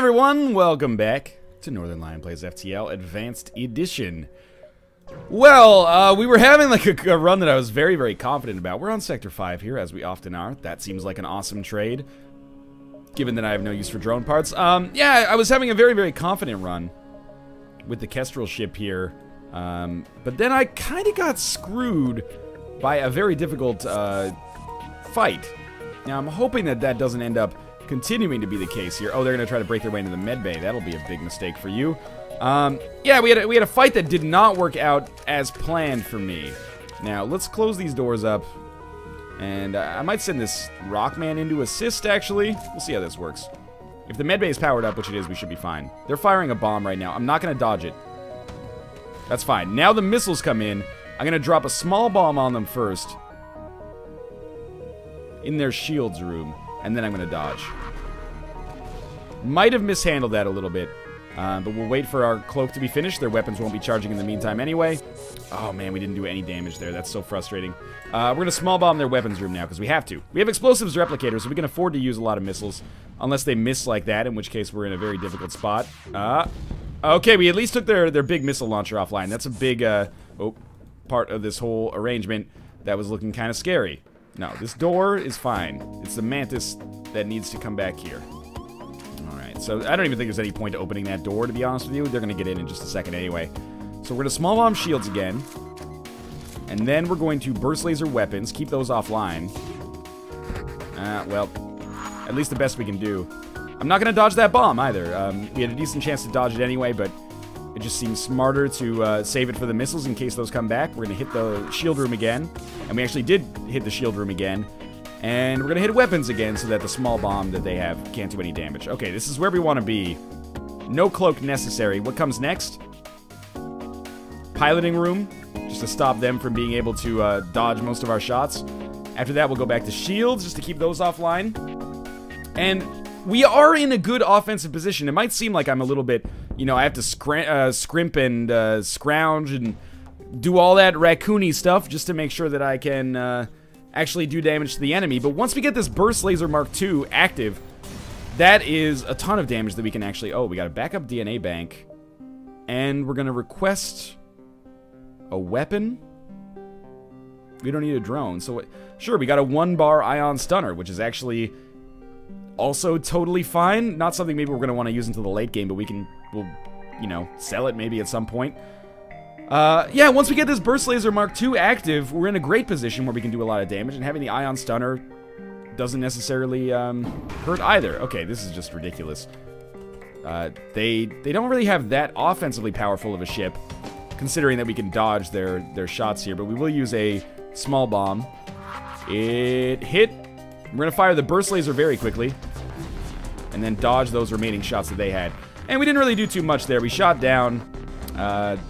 everyone, welcome back to Northern Lion Plays FTL Advanced Edition. Well, we were having like a run that I was very confident about. We're on Sector 5 here, as we often are. That seems like an awesome trade, given that I have no use for drone parts. Yeah, I was having a very confident run with the Kestrel ship here, but then I kind of got screwed by a very difficult fight. Now, I'm hoping that that doesn't end up continuing to be the case here. Oh, they're going to try to break their way into the med bay. That'll be a big mistake for you. Yeah, we had a fight that did not work out as planned for me. Now, let's close these doors up. And I might send this Rockman in to assist, actually. We'll see how this works. If the med bay is powered up, which it is, we should be fine. They're firing a bomb right now. I'm not going to dodge it. That's fine. Now the missiles come in. I'm going to drop a small bomb on them first, in their shields room. And then I'm going to dodge. Might have mishandled that a little bit. But we'll wait for our cloak to be finished. Their weapons won't be charging in the meantime anyway. Oh, man, we didn't do any damage there. That's so frustrating. We're going to small bomb their weapons room now because we have to. We have explosives replicators, so we can afford to use a lot of missiles. Unless they miss like that, in which case we're in a very difficult spot. Okay, we at least took their big missile launcher offline. That's a big part of this whole arrangement that was looking kind of scary. No, this door is fine. It's the mantis that needs to come back here. Alright, so I don't even think there's any point to opening that door, to be honest with you. They're going to get in just a second anyway. So we're going to small bomb shields again. And then we're going to burst laser weapons. Keep those offline. Well, at least the best we can do. I'm not going to dodge that bomb either. We had a decent chance to dodge it anyway, but it just seems smarter to save it for the missiles in case those come back. We're going to hit the shield room again. And we actually did hit the shield room again. And we're going to hit weapons again so that the small bomb that they have can't do any damage. Okay, this is where we want to be. No cloak necessary. What comes next? Piloting room, just to stop them from being able to dodge most of our shots. After that, we'll go back to shields just to keep those offline. And we are in a good offensive position. It might seem like I'm a little bit, you know, I have to scrimp and scrounge and do all that raccoony stuff just to make sure that I can actually do damage to the enemy. But once we get this Burst Laser Mark II active, that is a ton of damage that we can actually... Oh, we got a backup DNA bank. And we're going to request a weapon. We don't need a drone. So sure, we got a 1-bar Ion Stunner, which is actually also totally fine. Not something maybe we're going to want to use until the late game, but we can, we'll, you know, sell it maybe at some point. Yeah, once we get this Burst Laser Mark II active, we're in a great position where we can do a lot of damage, and having the Ion Stunner doesn't necessarily hurt either. Okay, this is just ridiculous. They don't really have that offensively powerful of a ship, considering that we can dodge their shots here, but we will use a small bomb. It hit. We're going to fire the Burst Laser very quickly, and then dodge those remaining shots that they had. And we didn't really do too much there. We shot down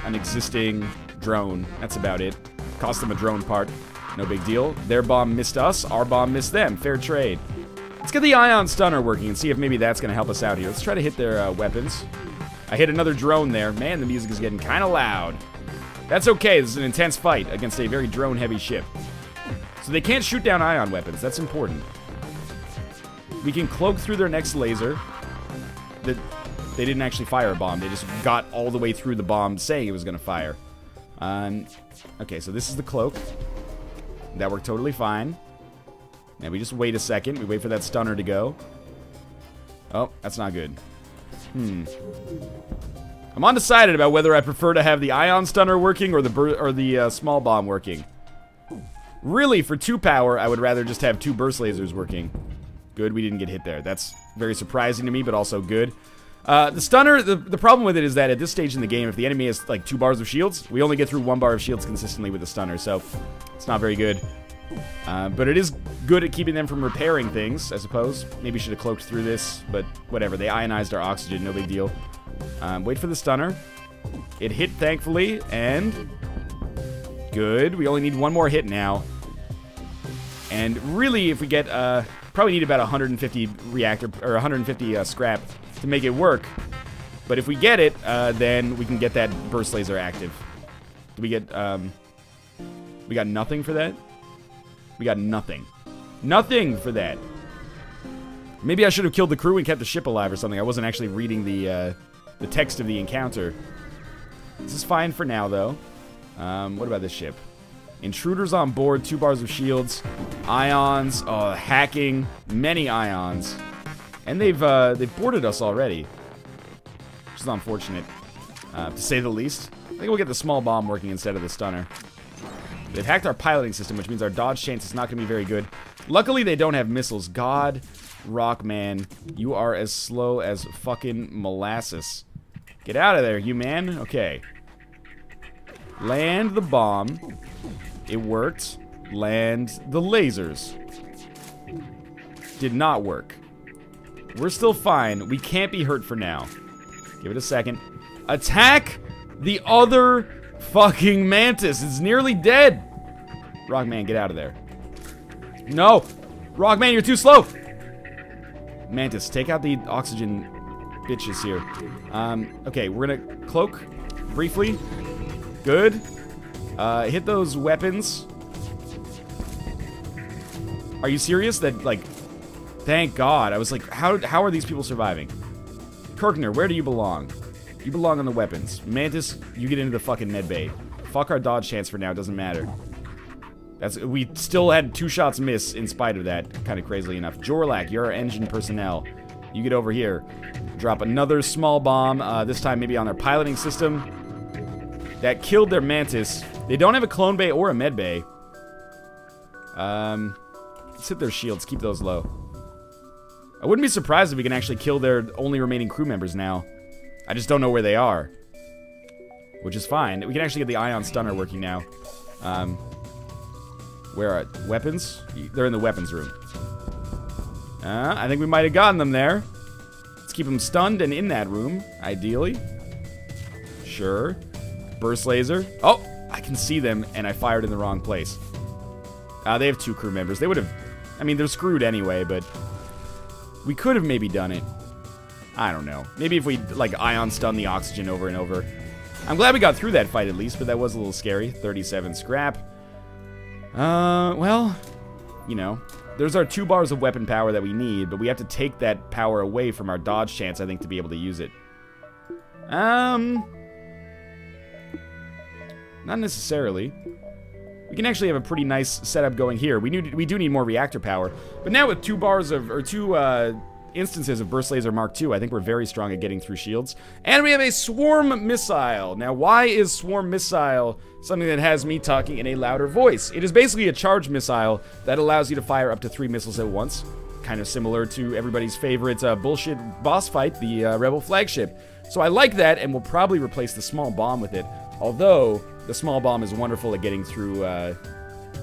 an existing drone. That's about it. Cost them a drone part. No big deal. Their bomb missed us. Our bomb missed them. Fair trade. Let's get the Ion Stunner working and see if maybe that's going to help us out here. Let's try to hit their weapons. I hit another drone there. Man, the music is getting kind of loud. That's okay. This is an intense fight against a very drone-heavy ship. So they can't shoot down ion weapons. That's important. We can cloak through their next laser. They didn't actually fire a bomb. They just got all the way through the bomb saying it was going to fire. Okay, so this is the cloak. That worked totally fine. Now we just wait a second. We wait for that stunner to go. Oh, that's not good. I'm undecided about whether I prefer to have the Ion Stunner working or the small bomb working. Really, for 2-power, I would rather just have 2 burst lasers working. Good, we didn't get hit there. That's very surprising to me, but also good. The stunner, the problem with it is that at this stage in the game, if the enemy has like 2 bars of shields, we only get through 1 bar of shields consistently with the stunner, so it's not very good. But it is good at keeping them from repairing things, I suppose. Maybe should have cloaked through this, but whatever. They ionized our oxygen, no big deal. Wait for the stunner. It hit, thankfully, and good. We only need 1 more hit now. And really, if we get, probably need about 150 reactor, or 150 scrap to make it work. But if we get it, then we can get that burst laser active. Did we get, we got nothing for that? We got nothing. Nothing for that. Maybe I should have killed the crew and kept the ship alive or something. I wasn't actually reading the text of the encounter. This is fine for now, though. What about this ship? Intruders on board, 2 bars of shields, ions, hacking, many ions. And they've boarded us already, which is unfortunate, to say the least. I think we'll get the small bomb working instead of the stunner. They've hacked our piloting system, which means our dodge chance is not going to be very good. Luckily, they don't have missiles. God, Rock Man, you are as slow as fucking molasses. Get out of there, you man. Okay. Land the bomb. It worked. Land the lasers. Did not work. We're still fine. We can't be hurt for now. Give it a second. Attack the other fucking mantis. It's nearly dead. Rockman, get out of there. No. Rockman, you're too slow. Mantis, take out the oxygen bitches here. Okay, we're gonna cloak briefly. Good. Hit those weapons. Are you serious? That, like, thank God. I was like, how are these people surviving? Kirkner, where do you belong? You belong on the weapons. Mantis, you get into the fucking medbay. Fuck our dodge chance for now. It doesn't matter. That's, we still had 2 shots miss in spite of that, kind of crazily enough. Jorlak, you're our engine personnel. You get over here. Drop another small bomb, this time maybe on their piloting system. That killed their mantis. They don't have a clone bay or a med bay. Let's hit their shields. Keep those low. I wouldn't be surprised if we can actually kill their only remaining crew members now. I just don't know where they are. Which is fine. We can actually get the Ion Stunner working now. Where are weapons? They're in the weapons room. I think we might have gotten them there. Let's keep them stunned and in that room, ideally. Sure. Burst laser. Oh, I can see them, and I fired in the wrong place. They have 2 crew members. They would have... I mean, they're screwed anyway, but... we could have maybe done it. I don't know. Maybe if we, like, ion stun the oxygen over and over. I'm glad we got through that fight at least, but that was a little scary. 37 scrap. Well, you know, there's our 2 bars of weapon power that we need, but we have to take that power away from our dodge chance, I think, to be able to use it. Not necessarily. We can actually have a pretty nice setup going here. We do need more reactor power, but now with 2 bars of, or 2 instances of Burst Laser Mark II, I think we're very strong at getting through shields. And we have a Swarm Missile. Now, why is Swarm Missile something that has me talking in a louder voice? It is basically a charged missile that allows you to fire up to 3 missiles at once. Kind of similar to everybody's favorite bullshit boss fight, the Rebel Flagship. So I like that, and we'll probably replace the small bomb with it. Although, the small bomb is wonderful at getting through,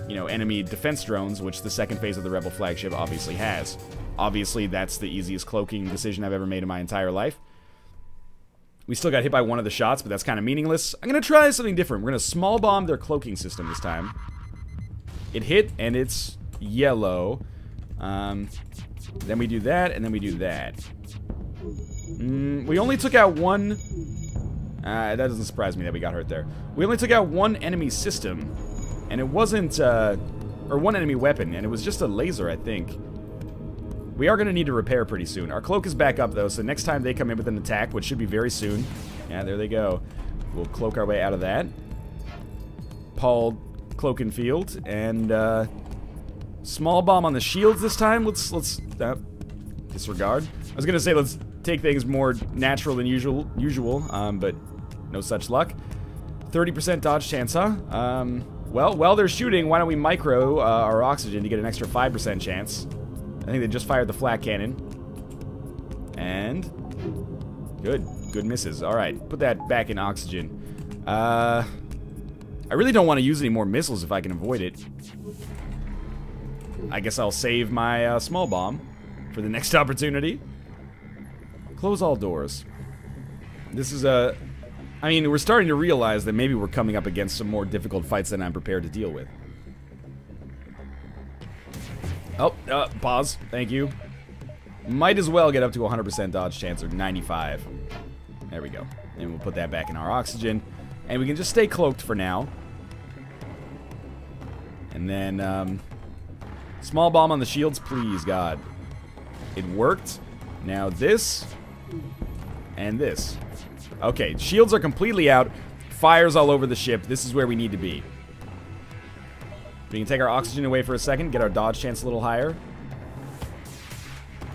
you know, enemy defense drones, which the second phase of the Rebel Flagship obviously has. Obviously, that's the easiest cloaking decision I've ever made in my entire life. We still got hit by one of the shots, but that's kind of meaningless. I'm going to try something different. We're going to small bomb their cloaking system this time. It hit, and it's yellow. Then we do that, and then we do that. We only took out one... that doesn't surprise me that we got hurt there. We only took out one enemy system, and it wasn't, or one enemy weapon, and it was just a laser, I think. We are going to need to repair pretty soon. Our cloak is back up, though, so next time they come in with an attack, which should be very soon. Yeah, there they go. We'll cloak our way out of that. Paul, cloak and field, and, small bomb on the shields this time. Let's disregard. I was going to say, let's take things more natural than usual, but... no such luck. 30% dodge chance, huh? Well, while they're shooting, why don't we micro our oxygen to get an extra 5% chance? I think they just fired the flat cannon. And... Good misses. Alright, put that back in oxygen. I really don't want to use any more missiles if I can avoid it. I guess I'll save my small bomb for the next opportunity. Close all doors. This is a... I mean, we're starting to realize that maybe we're coming up against some more difficult fights than I'm prepared to deal with. Oh, pause. Thank you. Might as well get up to 100% dodge chance, or 95. There we go. And we'll put that back in our oxygen. And we can just stay cloaked for now. And then, small bomb on the shields, please, God. It worked. Now this. And this. Okay, shields are completely out. Fires all over the ship. This is where we need to be. We can take our oxygen away for a second. Get our dodge chance a little higher.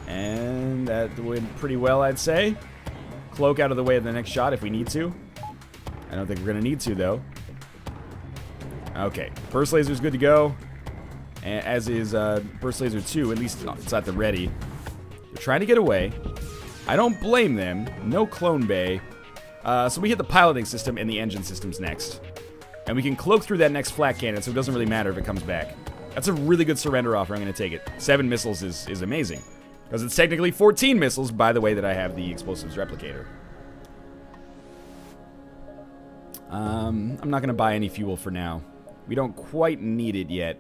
And that went pretty well, I'd say. Cloak out of the way of the next shot if we need to. I don't think we're going to need to, though. Okay. Burst Laser's good to go. As is Burst Laser 2. At least it's at the ready. They're trying to get away. I don't blame them. No clone bay. So we hit the piloting system and the engine systems next. And we can cloak through that next flat cannon, so it doesn't really matter if it comes back. That's a really good surrender offer. I'm going to take it. 7 missiles is amazing. Because it's technically 14 missiles, by the way, that I have the explosives replicator. I'm not going to buy any fuel for now. We don't quite need it yet.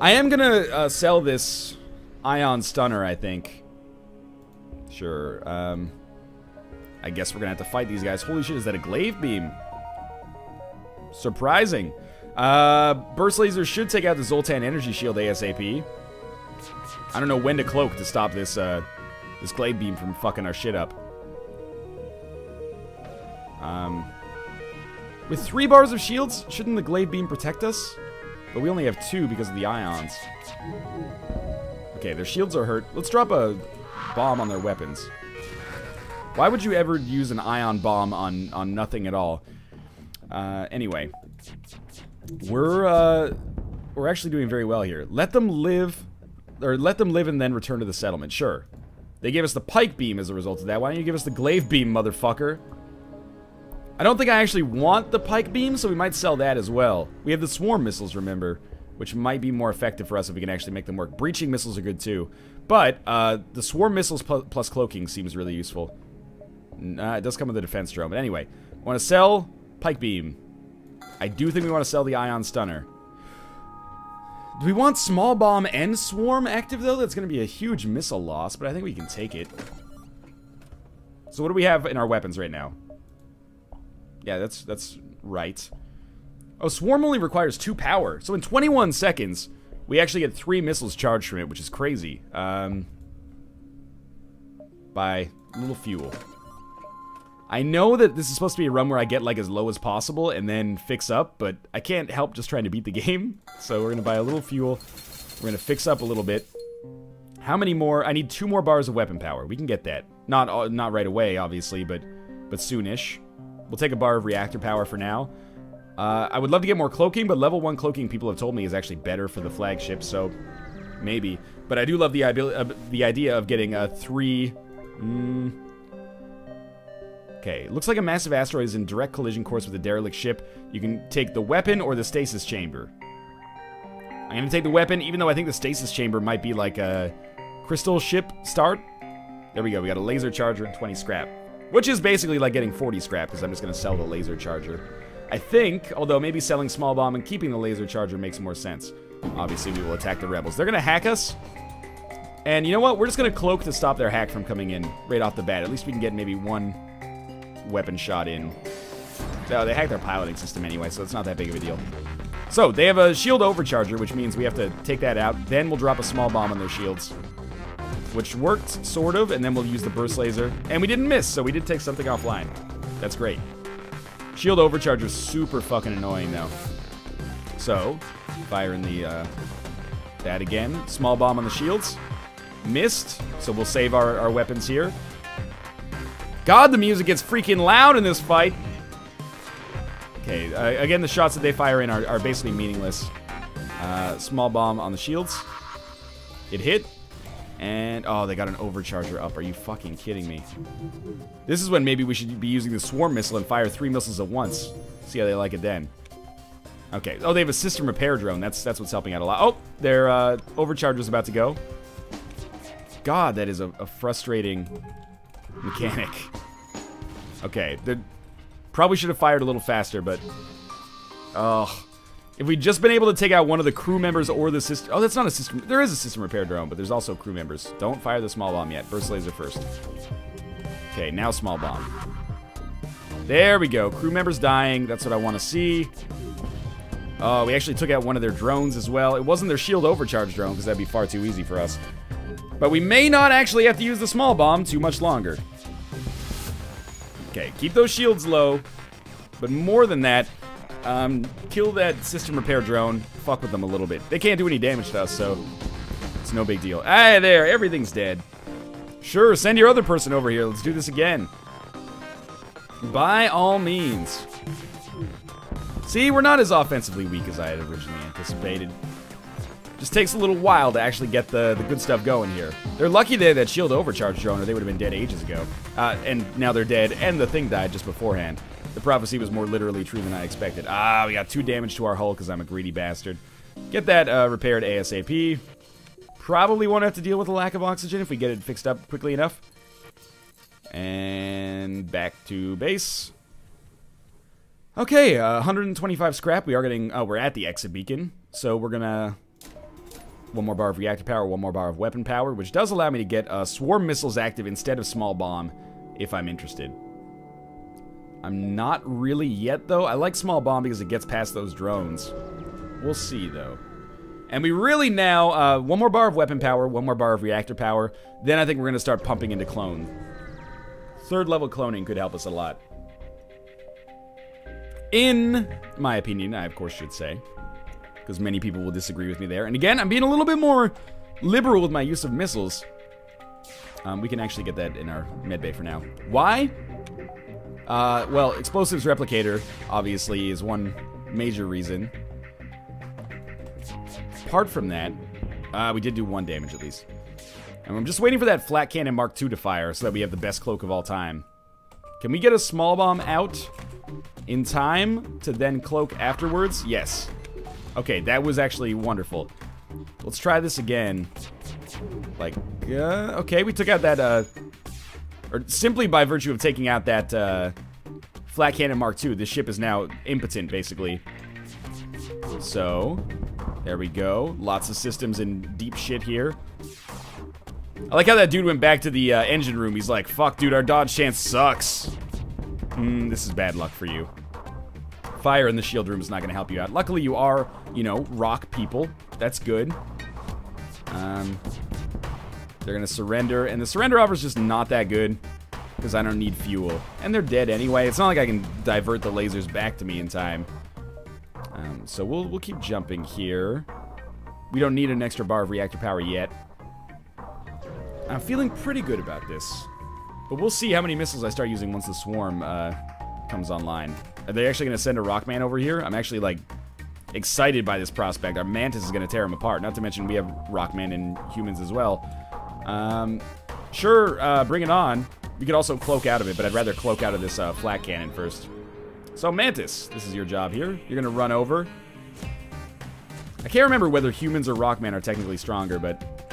I am going to sell this Ion Stunner, I think. Sure. I guess we're going to have to fight these guys. Holy shit, is that a glaive beam? Surprising. Burst Laser should take out the Zoltan Energy Shield ASAP. I don't know when to cloak to stop this, this Glaive beam from fucking our shit up. With 3 bars of shields, shouldn't the Glaive beam protect us? But we only have 2 because of the ions. Okay, their shields are hurt. Let's drop a bomb on their weapons. Why would you ever use an ion bomb on nothing at all? Anyway. We're actually doing very well here. Let them live... Or let them live and then return to the settlement. Sure. They gave us the pike beam as a result of that. Why don't you give us the glaive beam, motherfucker? I don't think I actually want the pike beam, so we might sell that as well. We have the swarm missiles, remember, which might be more effective for us if we can actually make them work. Breaching missiles are good, too. But the swarm missiles plus cloaking seems really useful. Nah, it does come with the defense drone. But anyway, I want to sell pike beam. I do think we want to sell the ion stunner. Do we want small bomb and swarm active, though? That's going to be a huge missile loss, but I think we can take it. So what do we have in our weapons right now? Yeah, that's right. Oh, swarm only requires 2 power. So in 21 seconds, we actually get 3 missiles charged from it, which is crazy. By a little fuel. I know that this is supposed to be a run where I get, like, as low as possible and then fix up, but I can't help just trying to beat the game. So we're going to buy a little fuel. We're going to fix up a little bit. How many more? I need 2 more bars of weapon power. We can get that. Not right away, obviously, but soonish. We'll take a bar of reactor power for now. I would love to get more cloaking, but level 1 cloaking, people have told me, is actually better for the flagship, so maybe. But I do love the idea of getting 3... Okay, looks like a massive asteroid is in direct collision course with a derelict ship. You can take the weapon or the stasis chamber. I'm going to take the weapon, even though I think the stasis chamber might be like a crystal ship start. There we go, we got a laser charger and 20 scrap. Which is basically like getting 40 scrap, because I'm just going to sell the laser charger. I think, although maybe selling small bomb and keeping the laser charger makes more sense. Obviously, we will attack the rebels. They're going to hack us. And you know what? We're just going to cloak to stop their hack from coming in right off the bat. At least we can get maybe one... weapon shot in. No, they hacked their piloting system anyway, so it's not that big of a deal. So, they have a shield overcharger, which means we have to take that out. Then we'll drop a small bomb on their shields. Which worked, sort of, and then we'll use the burst laser. And we didn't miss, so we did take something offline. That's great. Shield overcharger's super fucking annoying, though. So, fire in the, that again. Small bomb on the shields. Missed, so we'll save our weapons here. God, the music gets freaking loud in this fight. Okay, again, the shots that they fire in are basically meaningless. Small bomb on the shields. It hit. And, oh, they got an overcharger up. Are you fucking kidding me? This is when maybe we should be using the swarm missile and fire 3 missiles at once. See how they like it then. Okay. Oh, they have a system repair drone. That's what's helping out a lot. Oh, their overcharger's about to go. God, that is a frustrating... mechanic. Okay, they probably should have fired a little faster, but... Oh. If we'd just been able to take out one of the crew members or the system... Oh, that's not a system... There is a system repair drone, but there's also crew members. Don't fire the small bomb yet. Burst laser first. Okay, now small bomb. There we go. Crew members dying. That's what I want to see. Oh, we actually took out one of their drones as well. It wasn't their shield overcharge drone, because that'd be far too easy for us. But we may not actually have to use the small bomb too much longer. Okay, keep those shields low. But more than that, kill that system repair drone. Fuck with them a little bit. They can't do any damage to us, so it's no big deal. Ah, there, everything's dead. Sure, send your other person over here. Let's do this again. By all means. See, we're not as offensively weak as I had originally anticipated. Just takes a little while to actually get the good stuff going here. They're lucky they had that shield overcharge drone or they would have been dead ages ago. And now they're dead, and the thing died just beforehand. The prophecy was more literally true than I expected. Ah, we got 2 damage to our hull because I'm a greedy bastard. Get that repaired ASAP. Probably won't have to deal with a lack of oxygen if we get it fixed up quickly enough. And back to base. Okay, 125 scrap. We are getting... Oh, we're at the exit beacon. So we're gonna... One more bar of reactor power, one more bar of weapon power, which does allow me to get swarm missiles active instead of small bomb, if I'm interested. I'm not really yet, though. I like small bomb because it gets past those drones. We'll see, though. And we really now, one more bar of weapon power, one more bar of reactor power, then I think we're going to start pumping into clone. Third level cloning could help us a lot. In my opinion, I of course should say. Because many people will disagree with me there. And again, I'm being a little bit more liberal with my use of missiles. We can actually get that in our medbay for now. Why? Well, explosives replicator, obviously, is one major reason. Apart from that, we did do 1 damage at least. And I'm just waiting for that flat cannon Mark II to fire so that we have the best cloak of all time. Can we get a small bomb out in time to then cloak afterwards? Yes. Okay, that was actually wonderful. Let's try this again. Like, okay, we took out that, or simply by virtue of taking out that, flat cannon Mark II, this ship is now impotent, basically. So, there we go. Lots of systems in deep shit here. I like how that dude went back to the, engine room. He's like, fuck, dude, our dodge chance sucks. This is bad luck for you. Fire in the shield room is not going to help you out. Luckily, you are, you know, rock people. That's good. They're going to surrender. And the surrender offer is just not that good. Because I don't need fuel. And they're dead anyway. It's not like I can divert the lasers back to me in time. So we'll keep jumping here. We don't need an extra bar of reactor power yet. I'm feeling pretty good about this. But we'll see how many missiles I start using once the swarm comes online. Are they actually going to send a Rockman over here? I'm actually, like, excited by this prospect. Our Mantis is going to tear him apart. Not to mention we have Rockman and humans as well. Sure, bring it on. We could also cloak out of it, but I'd rather cloak out of this flat cannon first. So, Mantis, this is your job here. You're going to run over. I can't remember whether humans or Rockman are technically stronger, but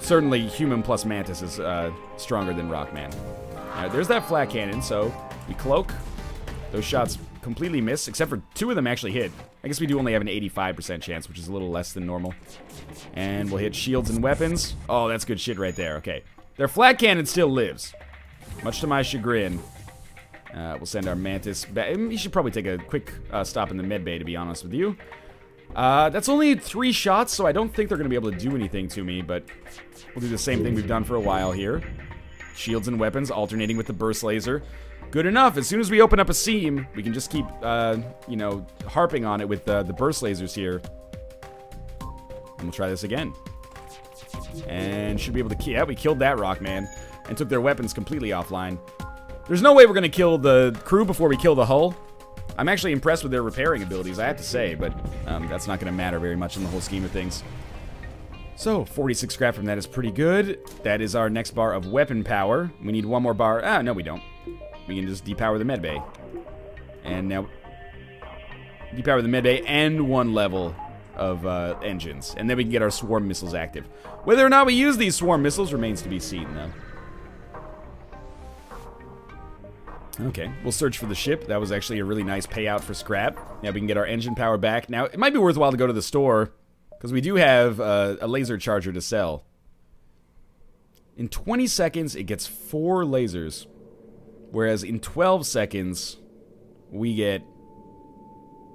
certainly human plus Mantis is stronger than Rockman. All right, there's that flat cannon, so we cloak. Those shots completely miss, except for 2 of them actually hit. I guess we do only have an 85% chance, which is a little less than normal. And we'll hit shields and weapons. Oh, that's good shit right there. Okay. Their flat cannon still lives. Much to my chagrin. We'll send our Mantis back. You should probably take a quick stop in the med bay, to be honest with you. That's only 3 shots, so I don't think they're going to be able to do anything to me, but we'll do the same thing we've done for a while here. Shields and weapons alternating with the burst laser. Good enough. As soon as we open up a seam, we can just keep, you know, harping on it with the burst lasers here. And we'll try this again. And should be able to kill... Yeah, we killed that Rockman. And took their weapons completely offline. There's no way we're going to kill the crew before we kill the hull. I'm actually impressed with their repairing abilities, I have to say. But that's not going to matter very much in the whole scheme of things. So, 46 scrap from that is pretty good. That is our next bar of weapon power. We need one more bar... Ah, no we don't. We can just depower the medbay. And now... Depower the medbay and 1 level of engines. And then we can get our swarm missiles active. Whether or not we use these swarm missiles remains to be seen, though. Okay, we'll search for the ship. That was actually a really nice payout for scrap. Now we can get our engine power back. Now, it might be worthwhile to go to the store, because we do have a laser charger to sell. In 20 seconds, it gets 4 lasers. Whereas in 12 seconds, we get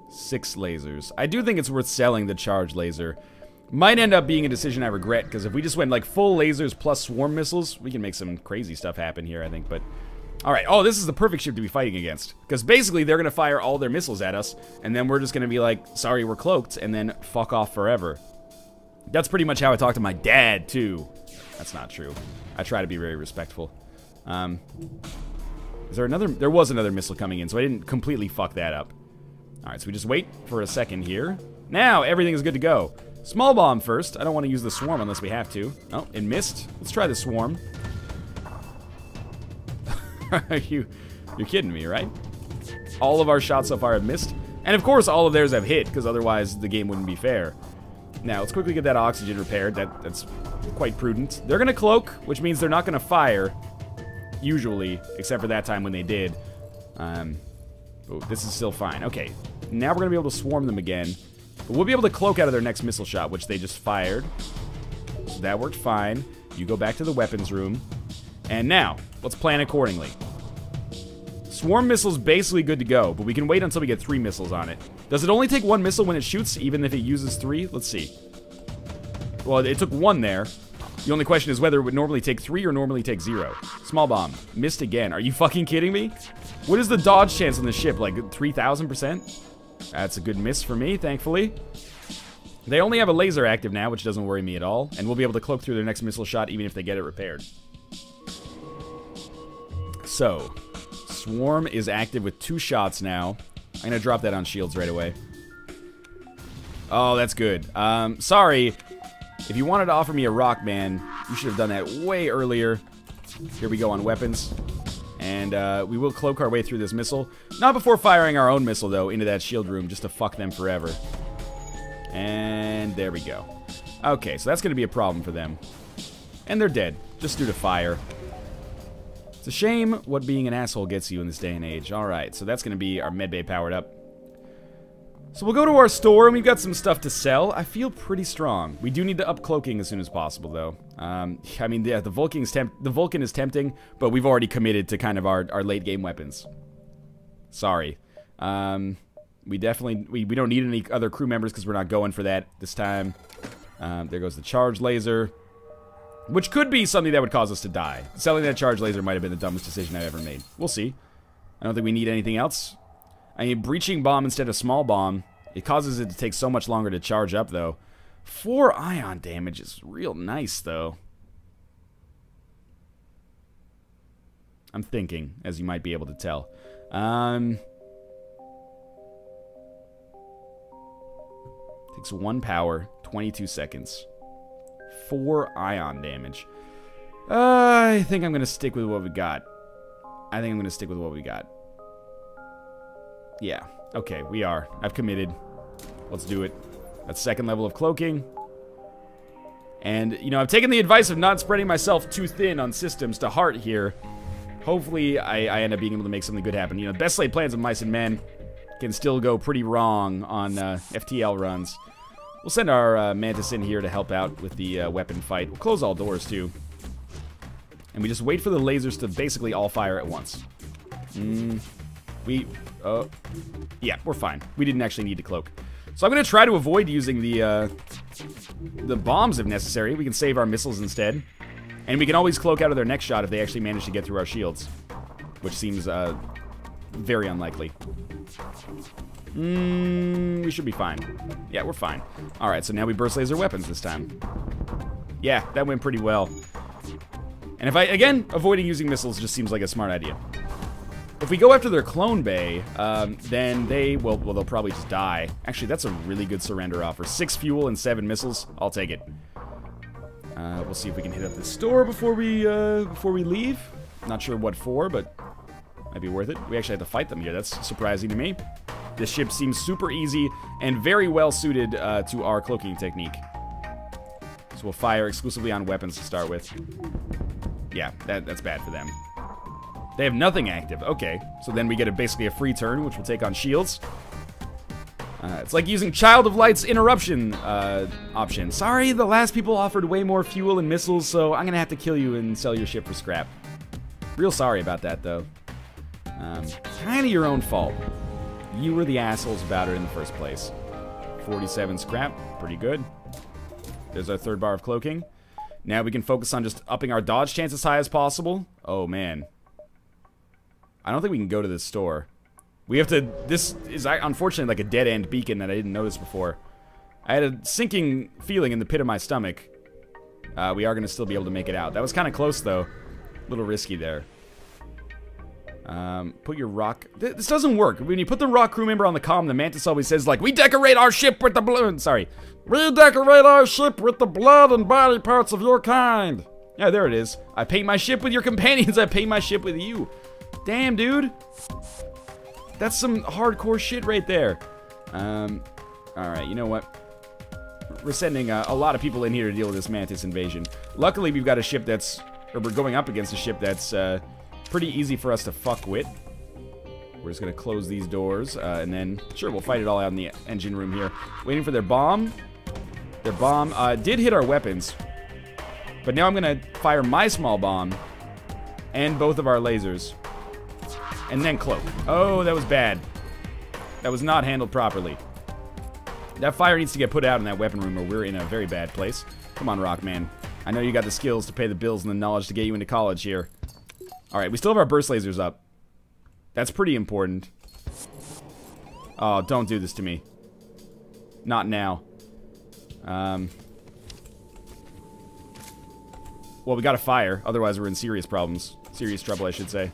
6 lasers. I do think it's worth selling the charge laser. Might end up being a decision I regret, because if we just went like full lasers plus swarm missiles, we can make some crazy stuff happen here, I think, but... Alright, oh, this is the perfect ship to be fighting against. Because basically, they're going to fire all their missiles at us, and then we're just going to be like, sorry, we're cloaked, and then fuck off forever. That's pretty much how I talk to my dad, too. That's not true. I try to be very respectful. Is there another? There was another missile coming in, so I didn't completely fuck that up. Alright, so we just wait for a second here. Now, everything is good to go. Small bomb first. I don't want to use the swarm unless we have to. Oh, it missed. Let's try the swarm. You're kidding me, right? All of our shots so far have missed. And of course, all of theirs have hit, because otherwise the game wouldn't be fair. Now, let's quickly get that oxygen repaired. That's quite prudent. They're going to cloak, which means they're not going to fire, usually, except for that time when they did. Oh, this is still fine. Okay, now we're going to be able to swarm them again. But we'll be able to cloak out of their next missile shot, which they just fired. So that worked fine. You go back to the weapons room. And now, let's plan accordingly. Swarm missile's basically good to go, but we can wait until we get 3 missiles on it. Does it only take 1 missile when it shoots, even if it uses 3? Let's see. Well, it took 1 there. The only question is whether it would normally take 3 or normally take 0. Small bomb. Missed again. Are you fucking kidding me? What is the dodge chance on the ship? Like, 3,000%? That's a good miss for me, thankfully. They only have a laser active now, which doesn't worry me at all. And we'll be able to cloak through their next missile shot, even if they get it repaired. So, swarm is active with 2 shots now. I'm going to drop that on shields right away. Oh, that's good. Sorry. If you wanted to offer me a rock, man, you should have done that way earlier. Here we go on weapons. And we will cloak our way through this missile. Not before firing our own missile, though, into that shield room, just to fuck them forever. And there we go. Okay, so that's going to be a problem for them. And they're dead, just due to fire. It's a shame what being an asshole gets you in this day and age. Alright, so that's going to be our medbay powered up. So we'll go to our store, and we've got some stuff to sell. I feel pretty strong. We do need to up cloaking as soon as possible, though. I mean, yeah, the Vulcan is tempting, but we've already committed to kind of our late-game weapons. Sorry. We definitely... We don't need any other crew members because we're not going for that this time. There goes the charge laser, which could be something that would cause us to die. Selling that charge laser might have been the dumbest decision I've ever made. We'll see. I don't think we need anything else. I mean, breaching bomb instead of small bomb. It causes it to take so much longer to charge up, though. 4 ion damage is real nice, though. I'm thinking, as you might be able to tell. Takes 1 power, 22 seconds. 4 ion damage. I think I'm going to stick with what we got. Yeah, okay, we are. I've committed. Let's do it. That's second level of cloaking. And, you know, I've taken the advice of not spreading myself too thin on systems to heart here. Hopefully, I end up being able to make something good happen. You know, best laid plans of mice and men can still go pretty wrong on FTL runs. We'll send our Mantis in here to help out with the weapon fight. We'll close all doors, too. And we just wait for the lasers to basically all fire at once. Yeah, we're fine. We didn't actually need to cloak. So I'm going to try to avoid using the bombs if necessary. We can save our missiles instead. And we can always cloak out of their next shot if they actually manage to get through our shields. Which seems, very unlikely. We should be fine. Yeah, we're fine. Alright, so now we burst laser weapons this time. Yeah, that went pretty well. And if again, avoiding using missiles just seems like a smart idea. If we go after their clone bay, then they'll probably just die. Actually, that's a really good surrender offer. 6 fuel and 7 missiles. I'll take it. We'll see if we can hit up this store before we leave. Not sure what for, but might be worth it. We actually have to fight them here. That's surprising to me. This ship seems super easy and very well suited to our cloaking technique. So we'll fire exclusively on weapons to start with. Yeah, that's bad for them. They have nothing active. Okay, so then we get basically a free turn, which we'll take on shields. It's like using Child of Light's interruption option. Sorry, the last people offered way more fuel and missiles, so I'm going to have to kill you and sell your ship for scrap. Real sorry about that, though. Kind of your own fault. You were the assholes about it in the first place. 47 scrap, pretty good. There's our third bar of cloaking. Now we can focus on just upping our dodge chance as high as possible. Oh, man. I don't think we can go to this store. We have to... This is, unfortunately, like a dead-end beacon that I didn't notice before. I had a sinking feeling in the pit of my stomach. We are going to still be able to make it out. That was kind of close, though. A little risky there. Put your rock... This doesn't work. When you put the rock crew member on the comm, the Mantis always says, like, we decorate our ship with the blood... Sorry. We decorate our ship with the blood and body parts of your kind. Yeah, there it is. I paint my ship with your companions. I paint my ship with you. Damn, dude. That's some hardcore shit right there. Alright, you know what? We're sending a lot of people in here to deal with this Mantis invasion. Luckily, we've got a ship that's... Or we're going up against a ship that's, pretty easy for us to fuck with. We're just gonna close these doors, and then... Sure, we'll fight it all out in the engine room here. Waiting for their bomb. Their bomb, did hit our weapons. But now I'm gonna fire my small bomb. And both of our lasers. And then cloak. Oh, that was bad. That was not handled properly. That fire needs to get put out in that weapon room or we're in a very bad place. Come on, Rockman. I know you got the skills to pay the bills and the knowledge to get you into college here. Alright, we still have our burst lasers up. That's pretty important. Oh, don't do this to me. Not now. Well, we gotta fire. Otherwise, we're in serious problems. Serious trouble, I should say.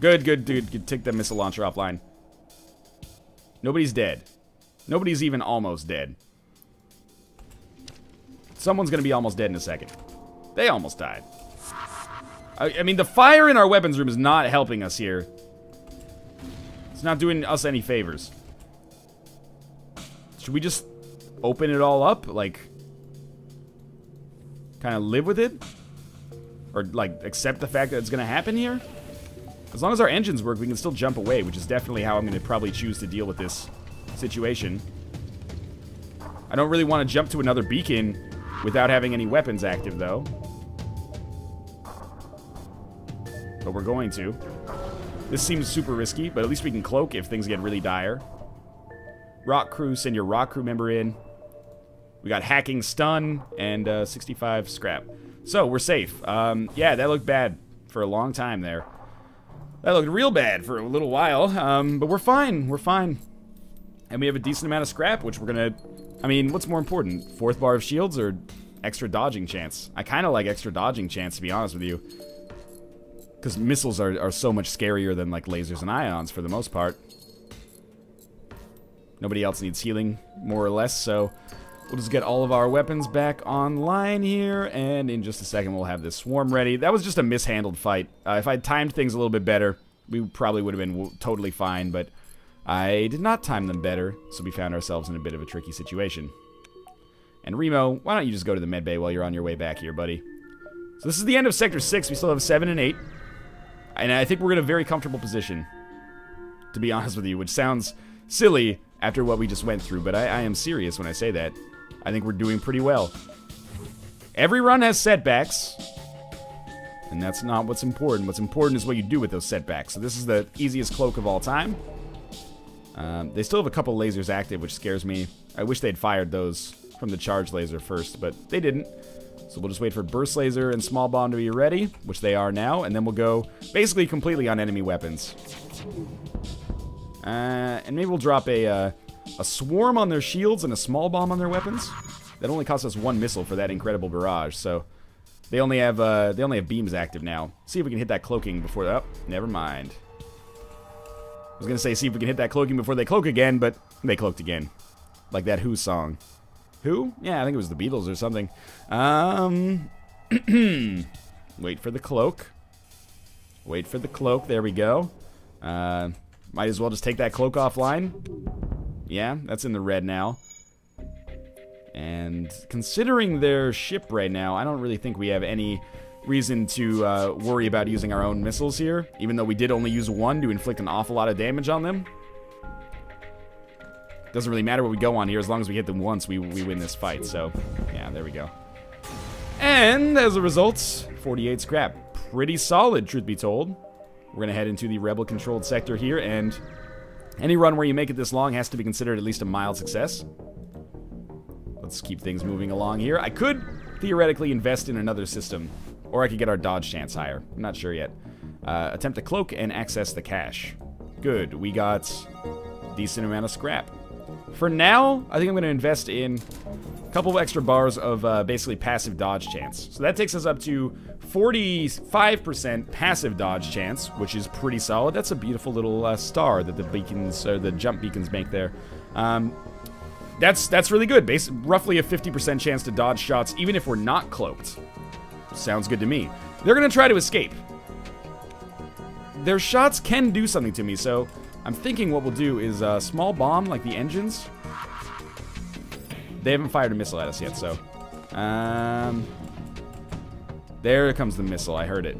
Good, good, dude. Take that missile launcher offline. Nobody's dead. Nobody's even almost dead. Someone's gonna be almost dead in a second. They almost died. I mean, the fire in our weapons room is not helping us here. It's not doing us any favors. Should we just open it all up? Like, kind of live with it? Or, like, accept the fact that it's gonna happen here? As long as our engines work, we can still jump away, which is definitely how I'm gonna probably choose to deal with this situation. I don't really want to jump to another beacon without having any weapons active, though. But we're going to. This seems super risky, but at least we can cloak if things get really dire. Rock crew, send your rock crew member in. We got hacking stun and 65 scrap. So, we're safe. Yeah, that looked bad for a long time there. That looked real bad for a little while, but we're fine. We're fine. And we have a decent amount of scrap, which we're gonna... I mean, what's more important? Fourth bar of shields or extra dodging chance? I kind of like extra dodging chance, to be honest with you. Because missiles are so much scarier than, like, lasers and ions, for the most part. Nobody else needs healing, more or less, so... We'll just get all of our weapons back online here, and in just a second we'll have this swarm ready. That was just a mishandled fight. If I timed things a little bit better, we probably would have been totally fine, but... I did not time them better, so we found ourselves in a bit of a tricky situation. And Remo, why don't you just go to the medbay while you're on your way back here, buddy? So this is the end of Sector 6. We still have 7 and 8. And I think we're in a very comfortable position, to be honest with you, which sounds silly after what we just went through, but I am serious when I say that. I think we're doing pretty well. Every run has setbacks, and that's not what's important. What's important is what you do with those setbacks. So this is the easiest cloak of all time. They still have a couple lasers active, which scares me. I wish they'd fired those from the charge laser first, but they didn't. So we'll just wait for burst laser and small bomb to be ready, which they are now, and then we'll go basically completely on enemy weapons. And maybe we'll drop a swarm on their shields and a small bomb on their weapons. That only cost us one missile for that incredible barrage, so they only have beams active now. See if we can hit that cloaking before. Oh, never mind. I was gonna say, see if we can hit that cloaking before they cloak again, but they cloaked again. Like that Who song. Who? Yeah, I think it was the Beatles or something. Wait for the cloak. Wait for the cloak. There we go. Might as well just take that cloak offline. Yeah, that's in the red now. And considering their ship right now, I don't really think we have any... reason to worry about using our own missiles here, even though we did only use one to inflict an awful lot of damage on them. Doesn't really matter what we go on here, as long as we hit them once, we win this fight, so yeah, there we go. And as a result, 48 scrap. Pretty solid, truth be told. We're gonna head into the rebel-controlled sector here, and any run where you make it this long has to be considered at least a mild success. Let's keep things moving along here. I could theoretically invest in another system, or I could get our dodge chance higher. I'm not sure yet. Attempt to cloak and access the cache. Good, we got a decent amount of scrap. For now, I think I'm going to invest in a couple of extra bars of basically passive dodge chance. So that takes us up to 45% passive dodge chance, which is pretty solid. That's a beautiful little star that the beacons or the jump beacons make there. That's really good. Roughly a 50% chance to dodge shots, even if we're not cloaked. Sounds good to me. They're going to try to escape. Their shots can do something to me, so I'm thinking what we'll do is a small bomb, like the engines. They haven't fired a missile at us yet, so... there comes the missile. I heard it.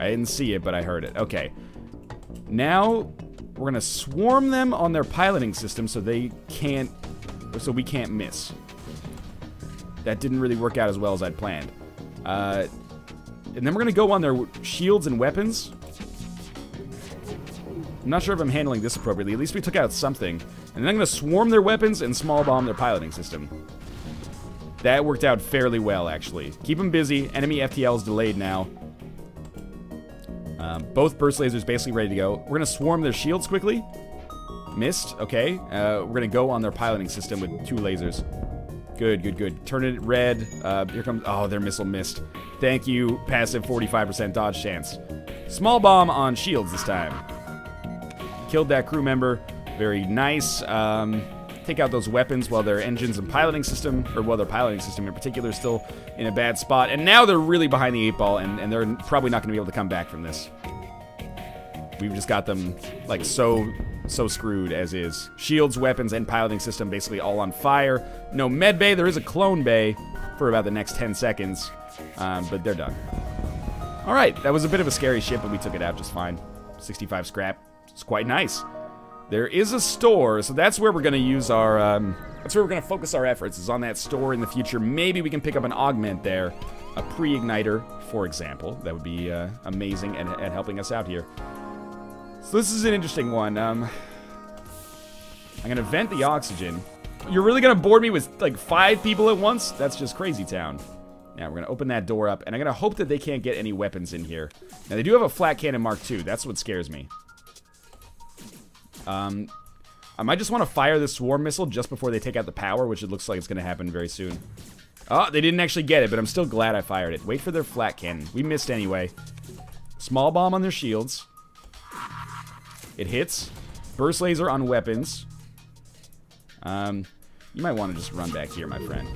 I didn't see it, but I heard it. Okay. Now, we're going to swarm them on their piloting system so they can't... so we can't miss. That didn't really work out as well as I'd planned. And then we're going to go on their shields and weapons. I'm not sure if I'm handling this appropriately. At least we took out something. And then I'm going to swarm their weapons and small bomb their piloting system. That worked out fairly well, actually. Keep them busy. Enemy FTL is delayed now. Both burst lasers basically ready to go. We're going to swarm their shields quickly. Missed. Okay. We're going to go on their piloting system with two lasers. Good, good, good. Turn it red. Here comes... oh, their missile missed. Thank you. Passive 45% dodge chance. Small bomb on shields this time. Killed that crew member. Very nice. Take out those weapons while their engines and piloting system, or while their piloting system in particular, is still in a bad spot. And now they're really behind the eight ball, and they're probably not going to be able to come back from this. We've just got them, like, so screwed as is. Shields, weapons, and piloting system basically all on fire. No med bay. There is a clone bay for about the next 10 seconds, but they're done. All right. That was a bit of a scary ship, but we took it out just fine. 65 scrap. It's quite nice. There is a store, so that's where we're going to use our, that's where we're going to focus our efforts, is on that store in the future. Maybe we can pick up an augment there, a pre-igniter, for example. That would be amazing at helping us out here. So this is an interesting one. I'm going to vent the oxygen. You're really going to board me with, like, 5 people at once? That's just crazy town. Now, we're going to open that door up, and I'm going to hope that they can't get any weapons in here. Now, they do have a flat cannon Mark II. That's what scares me. I might just want to fire the swarm missile just before they take out the power, which it looks like it's going to happen very soon. Oh, they didn't actually get it, but I'm still glad I fired it. Wait for their flat cannon. We missed anyway. Small bomb on their shields. It hits. Burst laser on weapons. You might want to just run back here, my friend.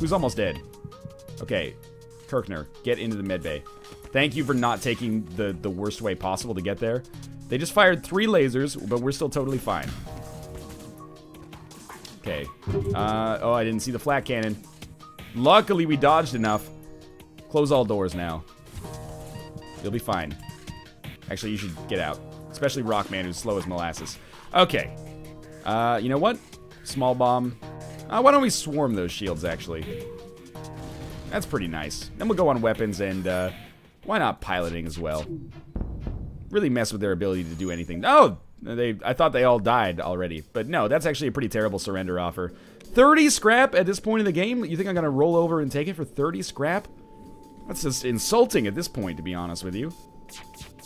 Who's almost dead? Okay. Kirkner, get into the medbay. Thank you for not taking the worst way possible to get there. They just fired 3 lasers, but we're still totally fine. Okay. Oh, I didn't see the flat cannon. Luckily, we dodged enough. Close all doors now. You'll be fine. Actually, you should get out. Especially Rockman, who's slow as molasses. Okay. You know what? Small bomb. Why don't we swarm those shields, actually? That's pretty nice. Then we'll go on weapons and, why not piloting as well? Really mess with their ability to do anything. Oh, I thought they all died already. But no, that's actually a pretty terrible surrender offer. 30 scrap at this point in the game? You think I'm going to roll over and take it for 30 scrap? That's just insulting at this point, to be honest with you.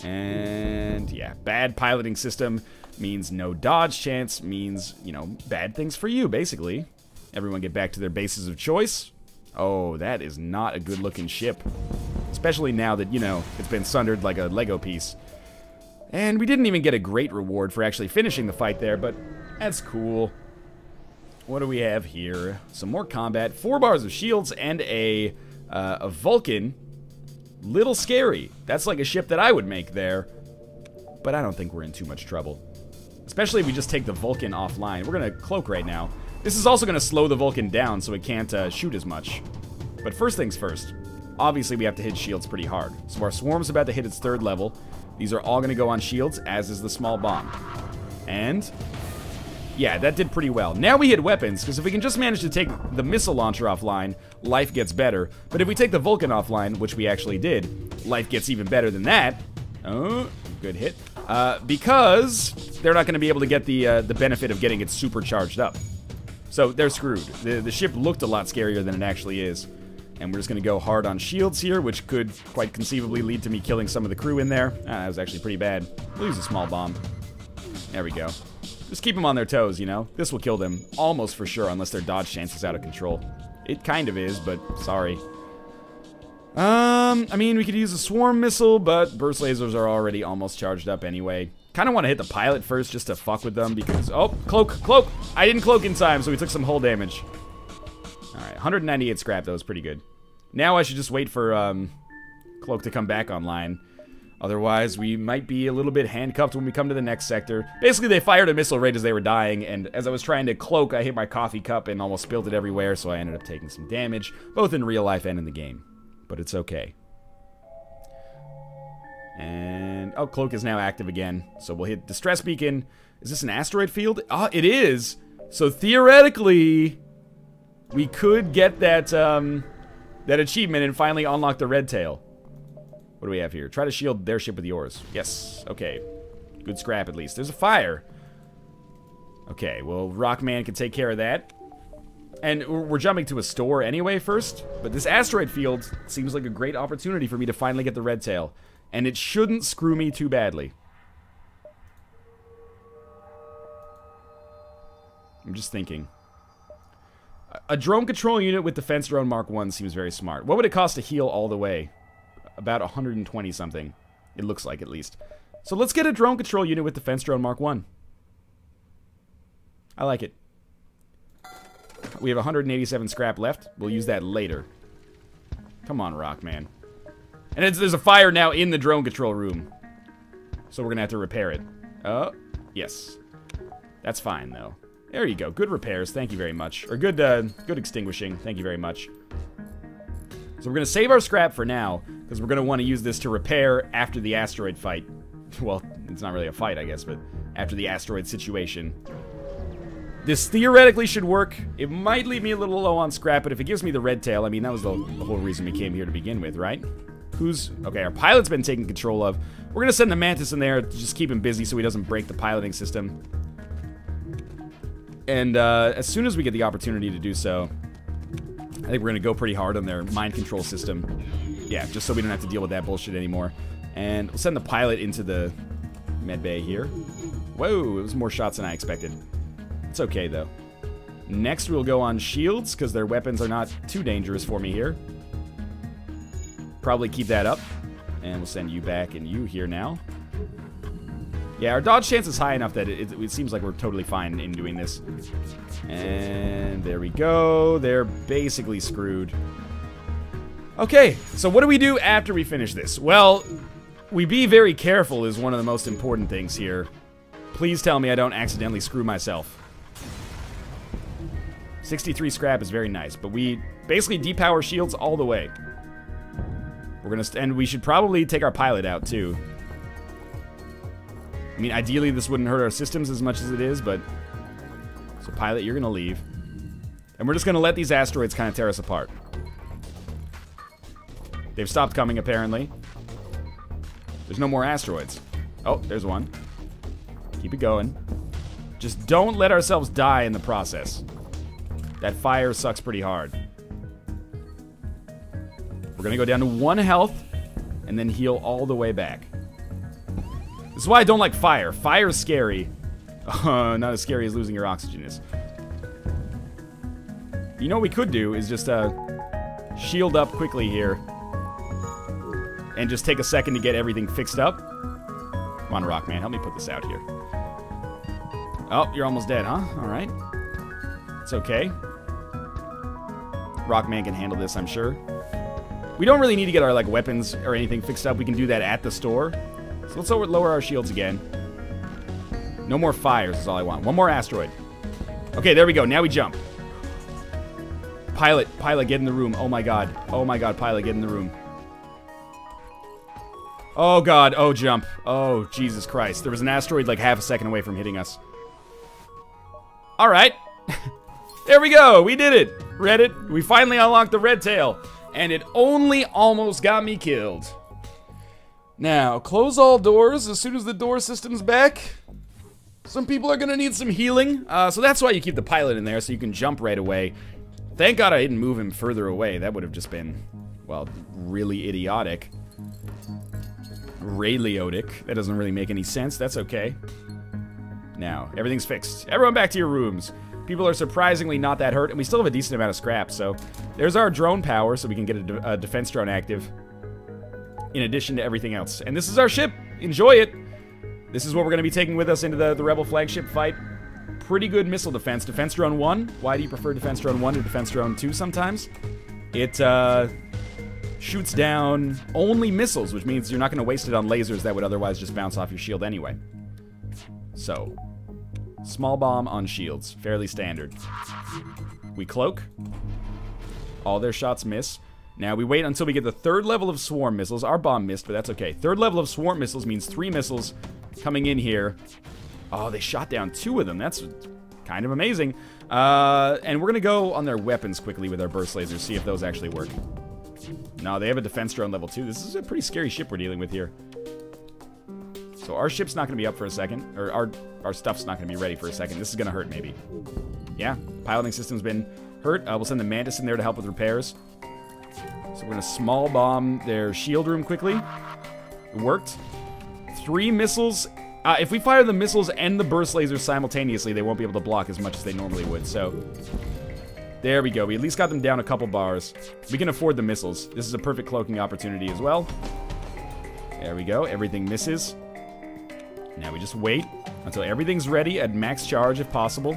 And yeah, bad piloting system means no dodge chance, means, you know, bad things for you, basically. Everyone get back to their bases of choice. Oh, that is not a good-looking ship. Especially now that, you know, it's been sundered like a Lego piece. And we didn't even get a great reward for actually finishing the fight there, but that's cool. What do we have here? Some more combat, 4 bars of shields, and a Vulcan. Little scary. That's like a ship that I would make there. But I don't think we're in too much trouble. Especially if we just take the Vulcan offline. We're going to cloak right now. This is also going to slow the Vulcan down so it can't shoot as much. But first things first. Obviously, we have to hit shields pretty hard. So our swarm's about to hit its 3rd level. These are all going to go on shields, as is the small bomb. And, yeah, that did pretty well. Now we hit weapons, because if we can just manage to take the missile launcher offline, life gets better. But if we take the Vulcan offline, which we actually did, life gets even better than that. Oh, good hit. Because they're not going to be able to get the benefit of getting it supercharged up. So they're screwed. The ship looked a lot scarier than it actually is. And we're just going to go hard on shields here, which could quite conceivably lead to me killing some of the crew in there. That was actually pretty bad. We'll use a small bomb. There we go. Just keep them on their toes, you know? This will kill them almost for sure, unless their dodge chance is out of control. It kind of is, but sorry. I mean, we could use a swarm missile, but burst lasers are already almost charged up anyway. Kind of want to hit the pilot first just to fuck with them because... Oh, cloak! I didn't cloak in time, so we took some hull damage. Alright, 198 scrap, that was pretty good. Now I should just wait for Cloak to come back online. Otherwise, we might be a little bit handcuffed when we come to the next sector. Basically, they fired a missile right as they were dying, and as I was trying to cloak, I hit my coffee cup and almost spilled it everywhere, so I ended up taking some damage, both in real life and in the game. But it's okay. And... oh, Cloak is now active again. So we'll hit Distress Beacon. Is this an asteroid field? Ah, it is! So theoretically... we could get that, that achievement and finally unlock the Red Tail. What do we have here? Try to shield their ship with yours. Yes. Okay. Good scrap, at least. There's a fire. Okay, well, Rockman can take care of that. And we're jumping to a store anyway first, but this asteroid field seems like a great opportunity for me to finally get the Red Tail. And it shouldn't screw me too badly. I'm just thinking. A drone control unit with Defense Drone Mark 1 seems very smart. What would it cost to heal all the way? About 120 something. It looks like, at least. So let's get a drone control unit with Defense Drone Mark 1. I like it. We have 187 scrap left. We'll use that later. Come on, Rockman. And there's a fire now in the drone control room. So we're gonna have to repair it. Yes. That's fine, though. There you go. Good repairs. Thank you very much. Or good, good extinguishing. Thank you very much. So we're going to save our scrap for now, because we're going to want to use this to repair after the asteroid fight. Well, it's not really a fight, I guess, but after the asteroid situation. This theoretically should work. It might leave me a little low on scrap, but if it gives me the red tail, I mean, that was the whole reason we came here to begin with, right? Okay, our pilot's been taken control of. We're going to send the Mantis in there to just keep him busy so he doesn't break the piloting system. And as soon as we get the opportunity to do so, I think we're going to go pretty hard on their mind control system. Yeah, just so we don't have to deal with that bullshit anymore. And we'll send the pilot into the med bay here. Whoa, it was more shots than I expected. It's okay, though. Next, we'll go on shields, because their weapons are not too dangerous for me here. Probably keep that up. And we'll send you back and you here now. Yeah, our dodge chance is high enough that it seems like we're totally fine in doing this. And there we go. They're basically screwed. Okay, so what do we do after we finish this? Well, we be very careful is one of the most important things here. Please tell me I don't accidentally screw myself. 63 scrap is very nice, but we basically depower shields all the way. We're gonna and we should probably take our pilot out too. I mean, ideally, this wouldn't hurt our systems as much as it is, but... so, pilot, you're going to leave. And we're just going to let these asteroids kind of tear us apart. They've stopped coming, apparently. There's no more asteroids. Oh, there's one. Keep it going. Just don't let ourselves die in the process. That fire sucks pretty hard. We're going to go down to 1 health, and then heal all the way back. This is why I don't like fire. Fire's scary. Not as scary as losing your oxygen is. You know what we could do is just shield up quickly here. And just take a second to get everything fixed up. Come on, Rockman. Help me put this out here. Oh, you're almost dead, huh? Alright. It's okay. Rockman can handle this, I'm sure. We don't really need to get our like weapons or anything fixed up. We can do that at the store. So let's lower our shields again. No more fires is all I want. One more asteroid. Okay, there we go. Now we jump. Pilot, get in the room. Oh my god. Oh my god, pilot, get in the room. Oh god, oh jump. Oh, Jesus Christ. There was an asteroid like half a second away from hitting us. Alright. There we go. We did it. Read it. We finally unlocked the red tail. And it only almost got me killed. Now, close all doors as soon as the door system's back. Some people are gonna need some healing, so that's why you keep the pilot in there, so you can jump right away. Thank God I didn't move him further away. That would have just been, well, really idiotic. Rayliotic. That doesn't really make any sense. That's okay. Now, everything's fixed. Everyone back to your rooms. People are surprisingly not that hurt, and we still have a decent amount of scrap, so there's our drone power, so we can get a defense drone active in addition to everything else. And this is our ship. Enjoy it. This is what we're going to be taking with us into the Rebel Flagship fight. Pretty good missile defense. Defense Drone 1. Why do you prefer Defense Drone 1 to Defense Drone 2 sometimes? It shoots down only missiles, which means you're not going to waste it on lasers that would otherwise just bounce off your shield anyway. So, small bomb on shields. Fairly standard. We cloak. All their shots miss. Now we wait until we get the third level of swarm missiles. Our bomb missed, but that's okay. Third level of swarm missiles means 3 missiles coming in here. Oh, they shot down 2 of them. That's kind of amazing. And we're going to go on their weapons quickly with our burst lasers, see if those actually work. No, they have a defense drone level 2. This is a pretty scary ship we're dealing with here. So our ship's not going to be up for a second, or our stuff's not going to be ready for a second. This is going to hurt, maybe. Yeah, piloting system's been hurt. We'll send the Mantis in there to help with repairs. So we're going to small bomb their shield room quickly. It worked. 3 missiles. If we fire the missiles and the burst lasers simultaneously, they won't be able to block as much as they normally would, so... There we go. We at least got them down a couple bars. We can afford the missiles. This is a perfect cloaking opportunity as well. There we go. Everything misses. Now we just wait until everything's ready at max charge if possible.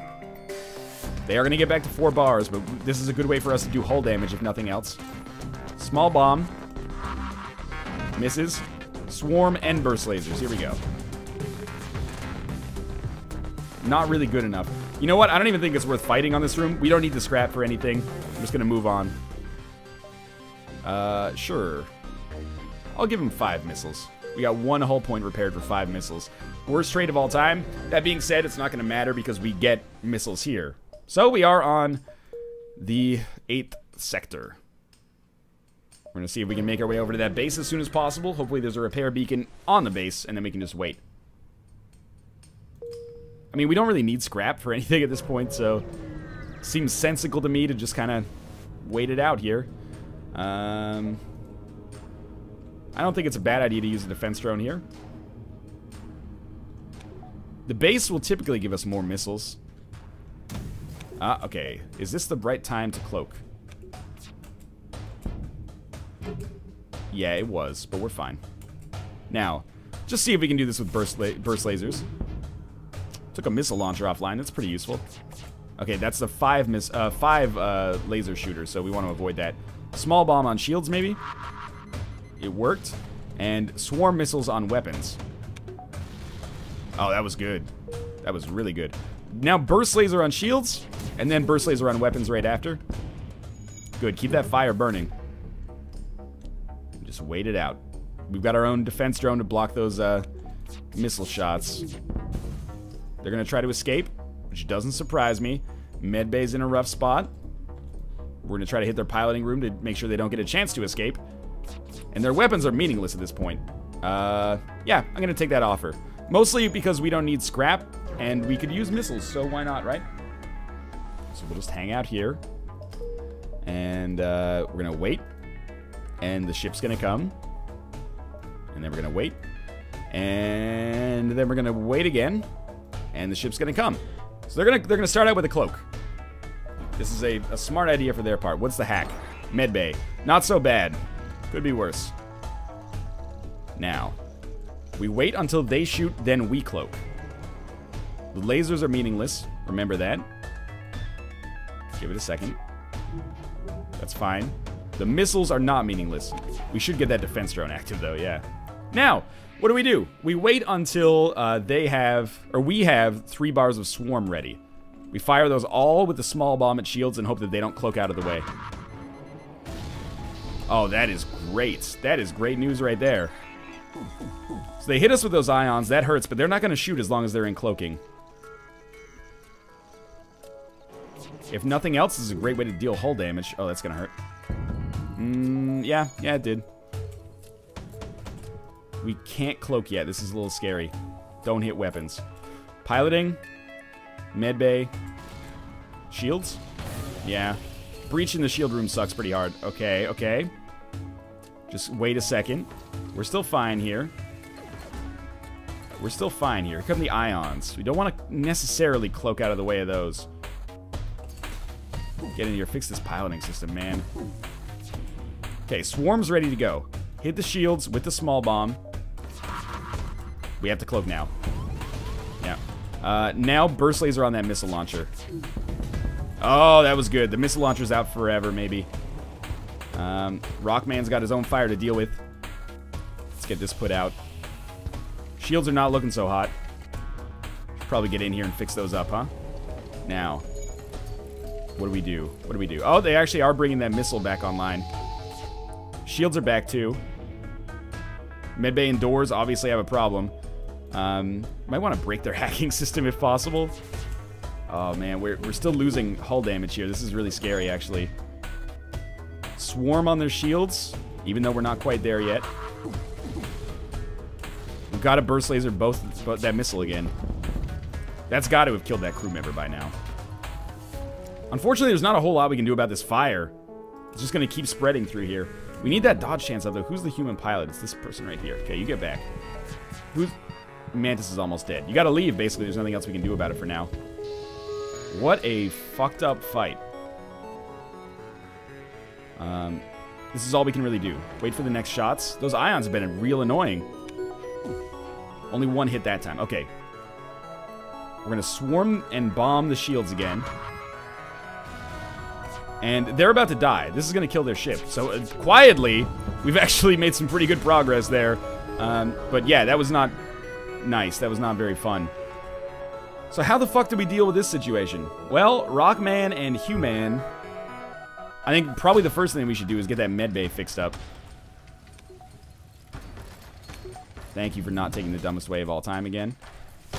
They are going to get back to 4 bars, but this is a good way for us to do hull damage if nothing else. Small bomb. Misses. Swarm and burst lasers. Here we go. Not really good enough. You know what? I don't even think it's worth fighting on this room. We don't need the scrap for anything. I'm just going to move on. Sure. I'll give him 5 missiles. We got 1 hull point repaired for 5 missiles. Worst trade of all time. That being said, it's not going to matter because we get missiles here. So we are on the 8th sector. We're going to see if we can make our way over to that base as soon as possible. Hopefully there's a repair beacon on the base, and then we can just wait. I mean, we don't really need scrap for anything at this point, so it seems sensical to me to just kind of wait it out here. I don't think it's a bad idea to use a defense drone here. The base will typically give us more missiles. Okay. Is this the right time to cloak? Yeah, it was, but we're fine. Now, just see if we can do this with burst lasers. Took a missile launcher offline. That's pretty useful. Okay, that's the 5 laser shooters, so we want to avoid that. Small bomb on shields, maybe? It worked. And swarm missiles on weapons. Oh, that was good. That was really good. Now burst laser on shields, and then burst laser on weapons right after. Good. Keep that fire burning. Just wait it out. We've got our own defense drone to block those missile shots. They're going to try to escape, which doesn't surprise me. Medbay's in a rough spot. We're going to try to hit their piloting room to make sure they don't get a chance to escape. And their weapons are meaningless at this point. Yeah, I'm going to take that offer. Mostly because we don't need scrap, and we could use missiles, so why not, right? So we'll just hang out here. And we're going to wait. And the ship's going to come. And then we're going to wait. And then we're going to wait again. And the ship's gonna come. So they're gonna start out with a cloak. This is a smart idea for their part. What's the hack? Medbay. Not so bad. Could be worse. Now, we wait until they shoot, then we cloak. The lasers are meaningless. Remember that. Give it a second. That's fine. The missiles are not meaningless. We should get that defense drone active though, yeah. Now, what do? We wait until we have 3 bars of swarm ready. We fire those all with the small bomb at shields and hope that they don't cloak out of the way. Oh, that is great. That is great news right there. So they hit us with those ions. That hurts, but they're not going to shoot as long as they're in cloaking. If nothing else, this is a great way to deal hull damage. Oh, that's going to hurt. Yeah, it did. We can't cloak yet. This is a little scary. Don't hit weapons. Piloting. Medbay. Shields? Yeah. Breaching the shield room sucks pretty hard. Okay, okay. Just wait a second. We're still fine here. We're still fine here. Here come the ions. We don't want to necessarily cloak out of the way of those. Get in here. Fix this piloting system, man. Okay, swarm's ready to go. Hit the shields with the small bomb. We have to cloak now. Yeah. Now burst laser on that missile launcher. Oh, that was good. The missile launcher's out forever, maybe. Rockman's got his own fire to deal with. Let's get this put out. Shields are not looking so hot. Should probably get in here and fix those up, huh? Now, what do we do? What do we do? Oh, they actually are bringing that missile back online. Shields are back, too. Medbay and doors obviously have a problem. Might want to break their hacking system if possible. Oh, man, we're still losing hull damage here. This is really scary, actually. Swarm on their shields, even though we're not quite there yet. We've got to burst laser both that missile again. That's got to have killed that crew member by now. Unfortunately, there's not a whole lot we can do about this fire. It's just going to keep spreading through here. We need that dodge chance up, though. Who's the human pilot? It's this person right here. Okay, you get back. Who's... Mantis is almost dead. You got to leave, basically. There's nothing else we can do about it for now. What a fucked up fight. This is all we can really do. Wait for the next shots. Those ions have been real annoying. Only one hit that time. Okay. We're going to swarm and bomb the shields again. And they're about to die. This is going to kill their ship. So, quietly, we've actually made some pretty good progress there. But yeah, that was not nice. That was not very fun. So how the fuck do we deal with this situation? Well, Rockman and Human... I think probably the first thing we should do is get that med bay fixed up. Thank you for not taking the dumbest way of all time again.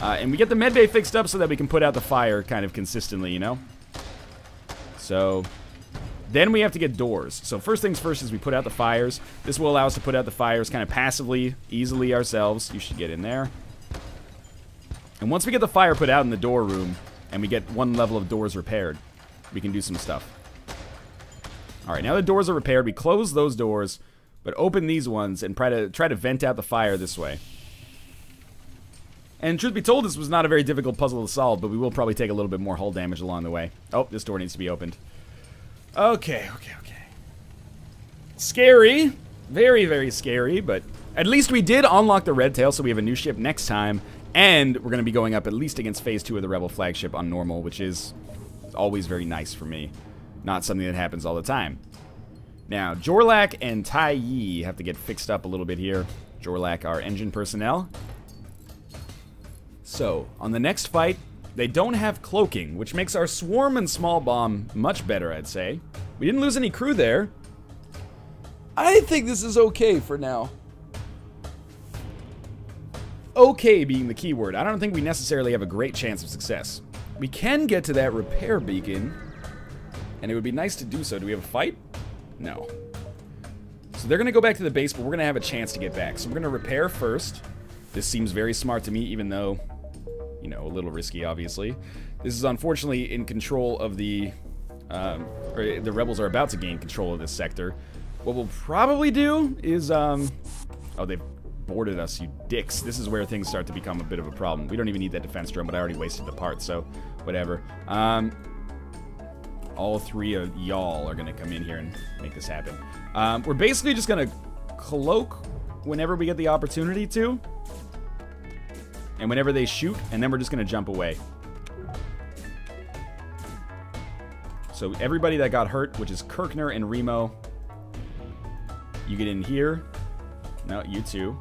And we get the med bay fixed up so that we can put out the fire kind of consistently, you know? So, then we have to get doors. So first things first is we put out the fires. This will allow us to put out the fires kind of passively, easily ourselves. You should get in there. And once we get the fire put out in the door room, and we get one level of doors repaired, we can do some stuff. Alright, now the doors are repaired. We close those doors, but open these ones and try to vent out the fire this way. And truth be told, this was not a very difficult puzzle to solve, but we will probably take a little bit more hull damage along the way. Oh, this door needs to be opened. Okay, okay, okay. Scary. Very, very scary, but at least we did unlock the Red Tail, so we have a new ship next time. And we're going to be going up at least against Phase 2 of the Rebel Flagship on normal, which is always very nice for me. Not something that happens all the time. Now, Jorlak and Tai Yi have to get fixed up a little bit here. Jorlak, our engine personnel. So, on the next fight, they don't have cloaking, which makes our swarm and small bomb much better, I'd say. We didn't lose any crew there. I think this is okay for now. Okay being the keyword. I don't think we necessarily have a great chance of success. We can get to that repair beacon. And it would be nice to do so. Do we have a fight? No. So they're going to go back to the base, but we're going to have a chance to get back. So we're going to repair first. This seems very smart to me, even though, you know, a little risky, obviously. This is unfortunately in control of the... or the rebels are about to gain control of this sector. What we'll probably do is... oh, they've boarded us, you dicks. This is where things start to become a bit of a problem. We don't even need that defense drone, but I already wasted the part, so whatever. All three of y'all are going to come in here and make this happen. We're basically just going to cloak whenever we get the opportunity to. And whenever they shoot, and then we're just going to jump away. So everybody that got hurt, which is Kirkner and Remo, you get in here. No, you too.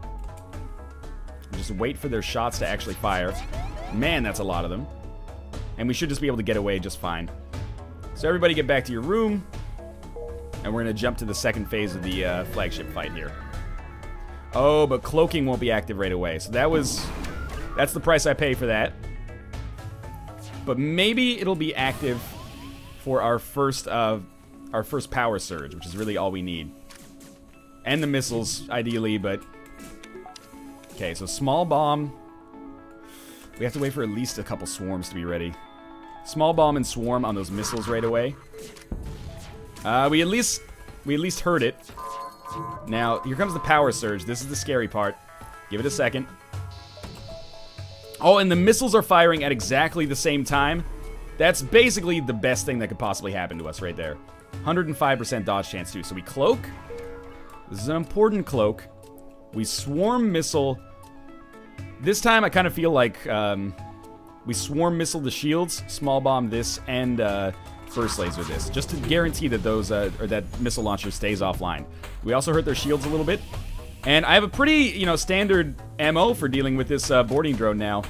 Just wait for their shots to actually fire. Man, that's a lot of them. And we should just be able to get away just fine. So everybody get back to your room, and we're going to jump to the second phase of the flagship fight here. Oh, but cloaking won't be active right away, so that's the price I pay for that. But maybe it'll be active for our first power surge, which is really all we need. And the missiles, ideally, but... Okay, so small bomb. We have to wait for at least a couple swarms to be ready. Small bomb and swarm on those missiles right away. We at least heard it. Now, here comes the power surge. This is the scary part. Give it a second. Oh, and the missiles are firing at exactly the same time. That's basically the best thing that could possibly happen to us right there. 105% dodge chance too. So we cloak. This is an important cloak. We swarm missile. This time I kind of feel like we swarm missile the shields, small bomb this, and burst laser this, just to guarantee that those or that missile launcher stays offline. We also hurt their shields a little bit, and I have a pretty standard MO for dealing with this boarding drone now,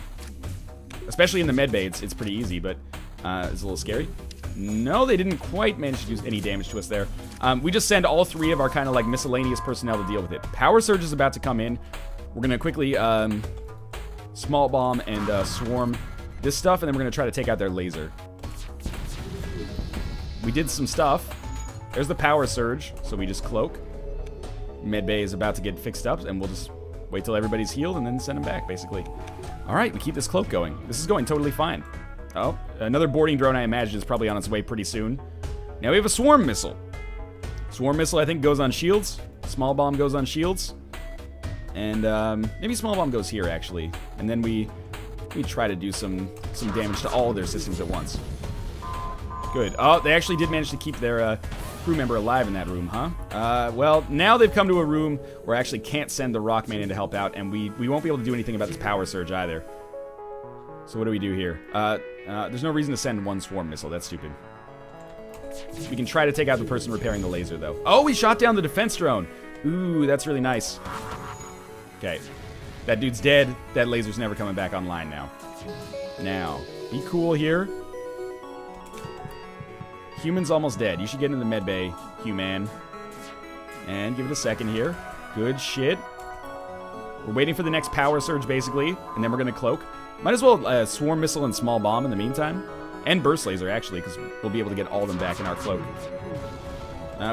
especially in the med bay. It's pretty easy, but it's a little scary. No, they didn't quite manage to do any damage to us there. We just send all three of our kind of like miscellaneous personnel to deal with it. Power surge is about to come in. We're gonna quickly small bomb and swarm this stuff, and then we're gonna try to take out their laser. We did some stuff. There's the power surge, so we just cloak. Medbay is about to get fixed up, and we'll just wait till everybody's healed and then send them back, basically. All right, we keep this cloak going. This is going totally fine. Oh, another boarding drone, I imagine, is probably on its way pretty soon. Now we have a swarm missile. Swarm missile, I think, goes on shields. Small bomb goes on shields. And maybe small bomb goes here, actually. And then we try to do some damage to all their systems at once. Good. Oh, they actually did manage to keep their crew member alive in that room, huh? Well, now they've come to a room where I actually can't send the Rockman in to help out, and we won't be able to do anything about this power surge either. So what do we do here? There's no reason to send one swarm missile. That's stupid. We can try to take out the person repairing the laser, though. Oh, we shot down the defense drone. Ooh, that's really nice. Okay. That dude's dead. That laser's never coming back online now. Now, be cool here. Human's almost dead. You should get into the med bay, human. And give it a second here. Good shit. We're waiting for the next power surge, basically. And then we're going to cloak. Might as well swarm missile and small bomb in the meantime. And burst laser, actually, because we'll be able to get all of them back in our cloak.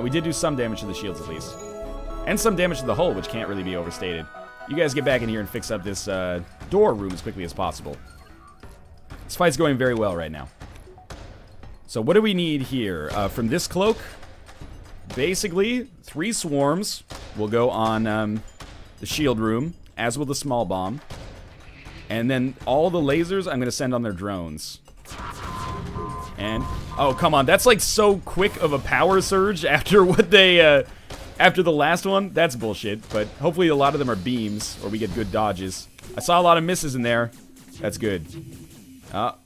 We did do some damage to the shields, at least. And some damage to the hull, which can't really be overstated. You guys get back in here and fix up this door room as quickly as possible. This fight's going very well right now. So what do we need here? From this cloak, basically, 3 swarms will go on the shield room, as will the small bomb. And then all the lasers I'm going to send on their drones. And, oh, come on. That's like so quick of a power surge after what they, after the last one. That's bullshit. But hopefully a lot of them are beams, or we get good dodges. I saw a lot of misses in there. That's good.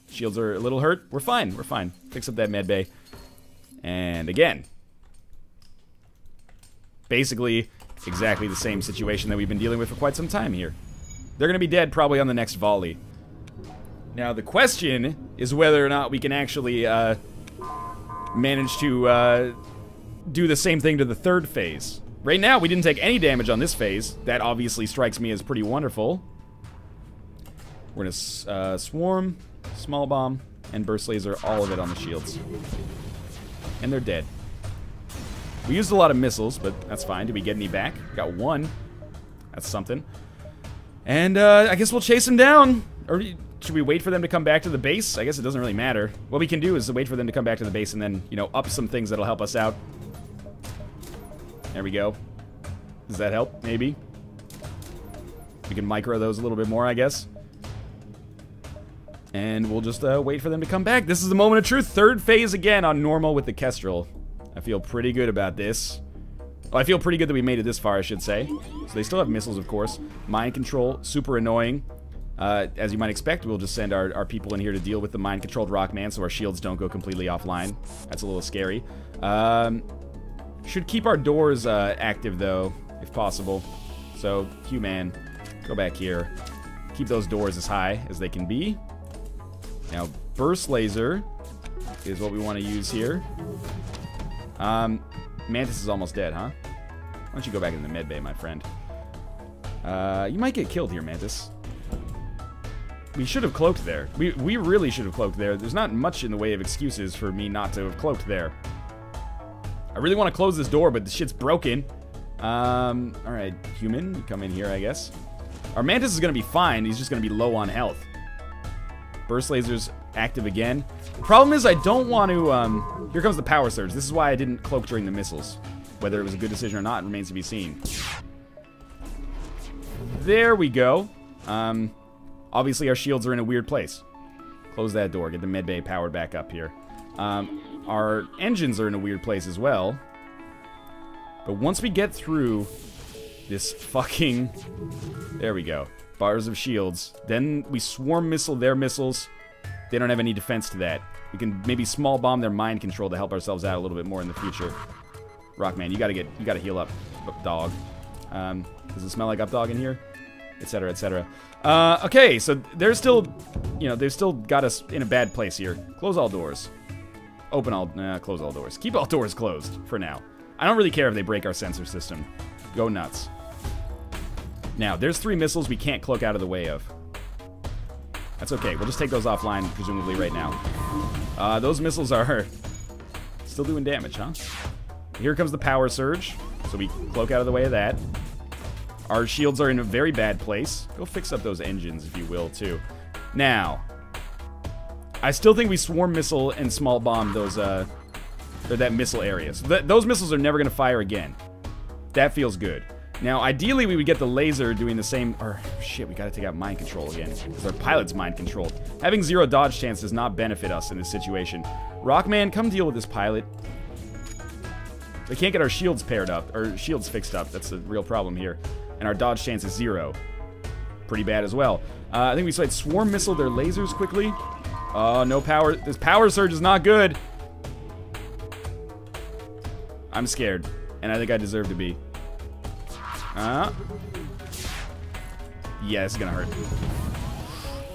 Shields are a little hurt. We're fine. We're fine. Fix up that med bay. And again. Basically, exactly the same situation that we've been dealing with for quite some time here. They're going to be dead probably on the next volley. Now, the question is whether or not we can actually manage to do the same thing to the third phase. Right now, we didn't take any damage on this phase. That obviously strikes me as pretty wonderful. We're going to swarm, small bomb, and burst laser, all of it on the shields. And they're dead. We used a lot of missiles, but that's fine. Did we get any back? We got one. That's something. And I guess we'll chase them down. Or should we wait for them to come back to the base? I guess it doesn't really matter. What we can do is wait for them to come back to the base and then, up some things that'll help us out. There we go. Does that help? Maybe. We can micro those a little bit more, I guess. And we'll just wait for them to come back. This is the moment of truth. Third phase again on normal with the Kestrel. I feel pretty good about this. Oh, I feel pretty good that we made it this far, I should say. So they still have missiles, of course. Mind control, super annoying. As you might expect, we'll just send our people in here to deal with the mind-controlled Rockman so our shields don't go completely offline. That's a little scary. Should keep our doors active, though, if possible. So, human, go back here. Keep those doors as high as they can be. Now, burst laser is what we want to use here. Mantis is almost dead, huh? Why don't you go back in the med bay, my friend? You might get killed here, Mantis. We should have cloaked there. We really should have cloaked there. There's not much in the way of excuses for me not to have cloaked there. I really want to close this door, but the shit's broken. All right, human, come in here, I guess. Our Mantis is going to be fine. He's just going to be low on health. Burst Laser's active again. The problem is I don't want to... here comes the power surge. This is why I didn't cloak during the missiles. Whether it was a good decision or not remains to be seen. There we go. Obviously our shields are in a weird place. Close that door. Get the medbay powered back up here. Our engines are in a weird place as well. But once we get through this fucking... There we go. Bars of shields. Then we swarm missile their missiles. They don't have any defense to that. We can maybe small bomb their mind control to help ourselves out a little bit more in the future. Rockman, you gotta heal up, dog. Does it smell like up dog in here? Etc. Etc. Okay, so they're still, you know, they've still got us in a bad place here. Close all doors. Open all. Close all doors. Keep all doors closed for now. I don't really care if they break our sensor system. Go nuts. Now, there's 3 missiles we can't cloak out of the way of. That's okay. We'll just take those offline, presumably, right now. Those missiles are still doing damage, huh? Here comes the power surge. So we cloak out of the way of that. Our shields are in a very bad place. Go fix up those engines, if you will, too. Now, I still think we swarm missile and small bomb those, or that missile area. So those missiles are never going to fire again. That feels good. Now, ideally, we would get the laser doing the same... Or, shit, we gotta take out mind control again. Because our pilot's mind controlled. Having 0 dodge chance does not benefit us in this situation. Rockman, come deal with this pilot. We can't get our shields paired up. Or shields fixed up. That's the real problem here. And our dodge chance is 0. Pretty bad as well. I think we said swarm missile their lasers quickly. No power. This power surge is not good. I'm scared. And I think I deserve to be. Yeah, it's gonna hurt.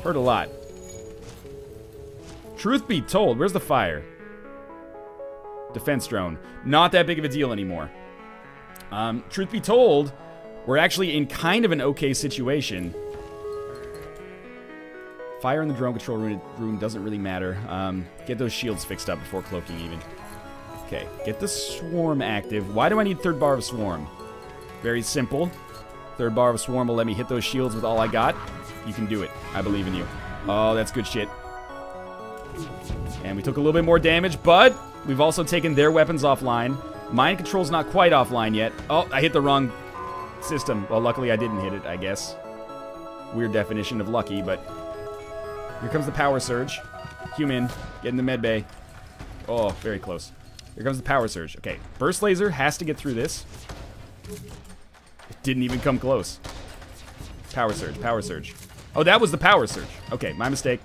Hurt a lot. Truth be told, where's the fire? Defense drone. Not that big of a deal anymore. Truth be told, we're actually in kind of an okay situation. Fire in the drone control room doesn't really matter. Get those shields fixed up before cloaking even. Okay, get the swarm active. Why do I need third bar of swarm? Very simple. Third bar of swarm will let me hit those shields with all I got. You can do it. I believe in you. Oh, that's good shit. And we took a little bit more damage, but we've also taken their weapons offline. Mind control's not quite offline yet. Oh, I hit the wrong system. Well, luckily I didn't hit it, I guess. Weird definition of lucky, but... Here comes the power surge. Human, get in the med bay. Oh, very close. Here comes the power surge. Okay, burst laser has to get through this. It didn't even come close. Power surge, power surge. Oh, that was the power surge. Okay, my mistake.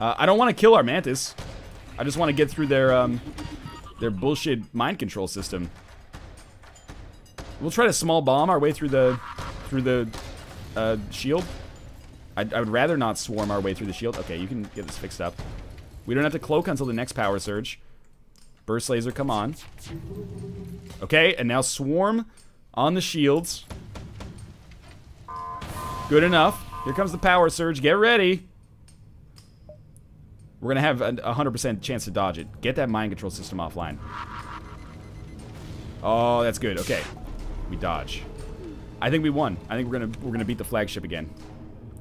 I don't want to kill our Mantis. I just want to get through their bullshit mind control system. We'll try to small bomb our way through the shield. I would rather not swarm our way through the shield. Okay, you can get this fixed up. We don't have to cloak until the next power surge. Burst laser, come on. Okay, and now swarm on the shields. Good enough. Here comes the power surge. Get ready. We're gonna have a 100% chance to dodge it. Get that mind control system offline. Oh, that's good. Okay, we dodge. I think we won. I think we're gonna beat the flagship again.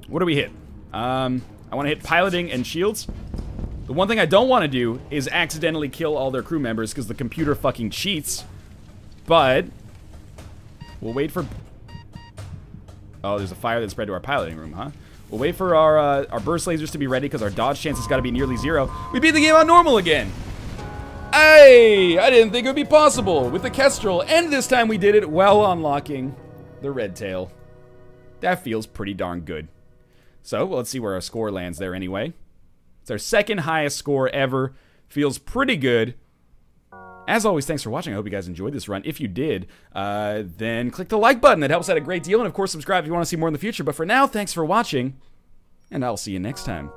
What do we hit? I want to hit piloting and shields. The one thing I don't want to do is accidentally kill all their crew members because the computer fucking cheats. But we'll wait for... Oh, there's a fire that spread to our piloting room, huh? We'll wait for our burst lasers to be ready because our dodge chance has got to be nearly 0. We beat the game on normal again! Hey! I didn't think it would be possible with the Kestrel, and this time we did it while unlocking the Red Tail. That feels pretty darn good. So, well, let's see where our score lands there anyway. It's our 2nd highest score ever. Feels pretty good. As always, thanks for watching. I hope you guys enjoyed this run. If you did, then click the like button. That helps out a great deal. And, of course, subscribe if you want to see more in the future. But for now, thanks for watching, and I'll see you next time.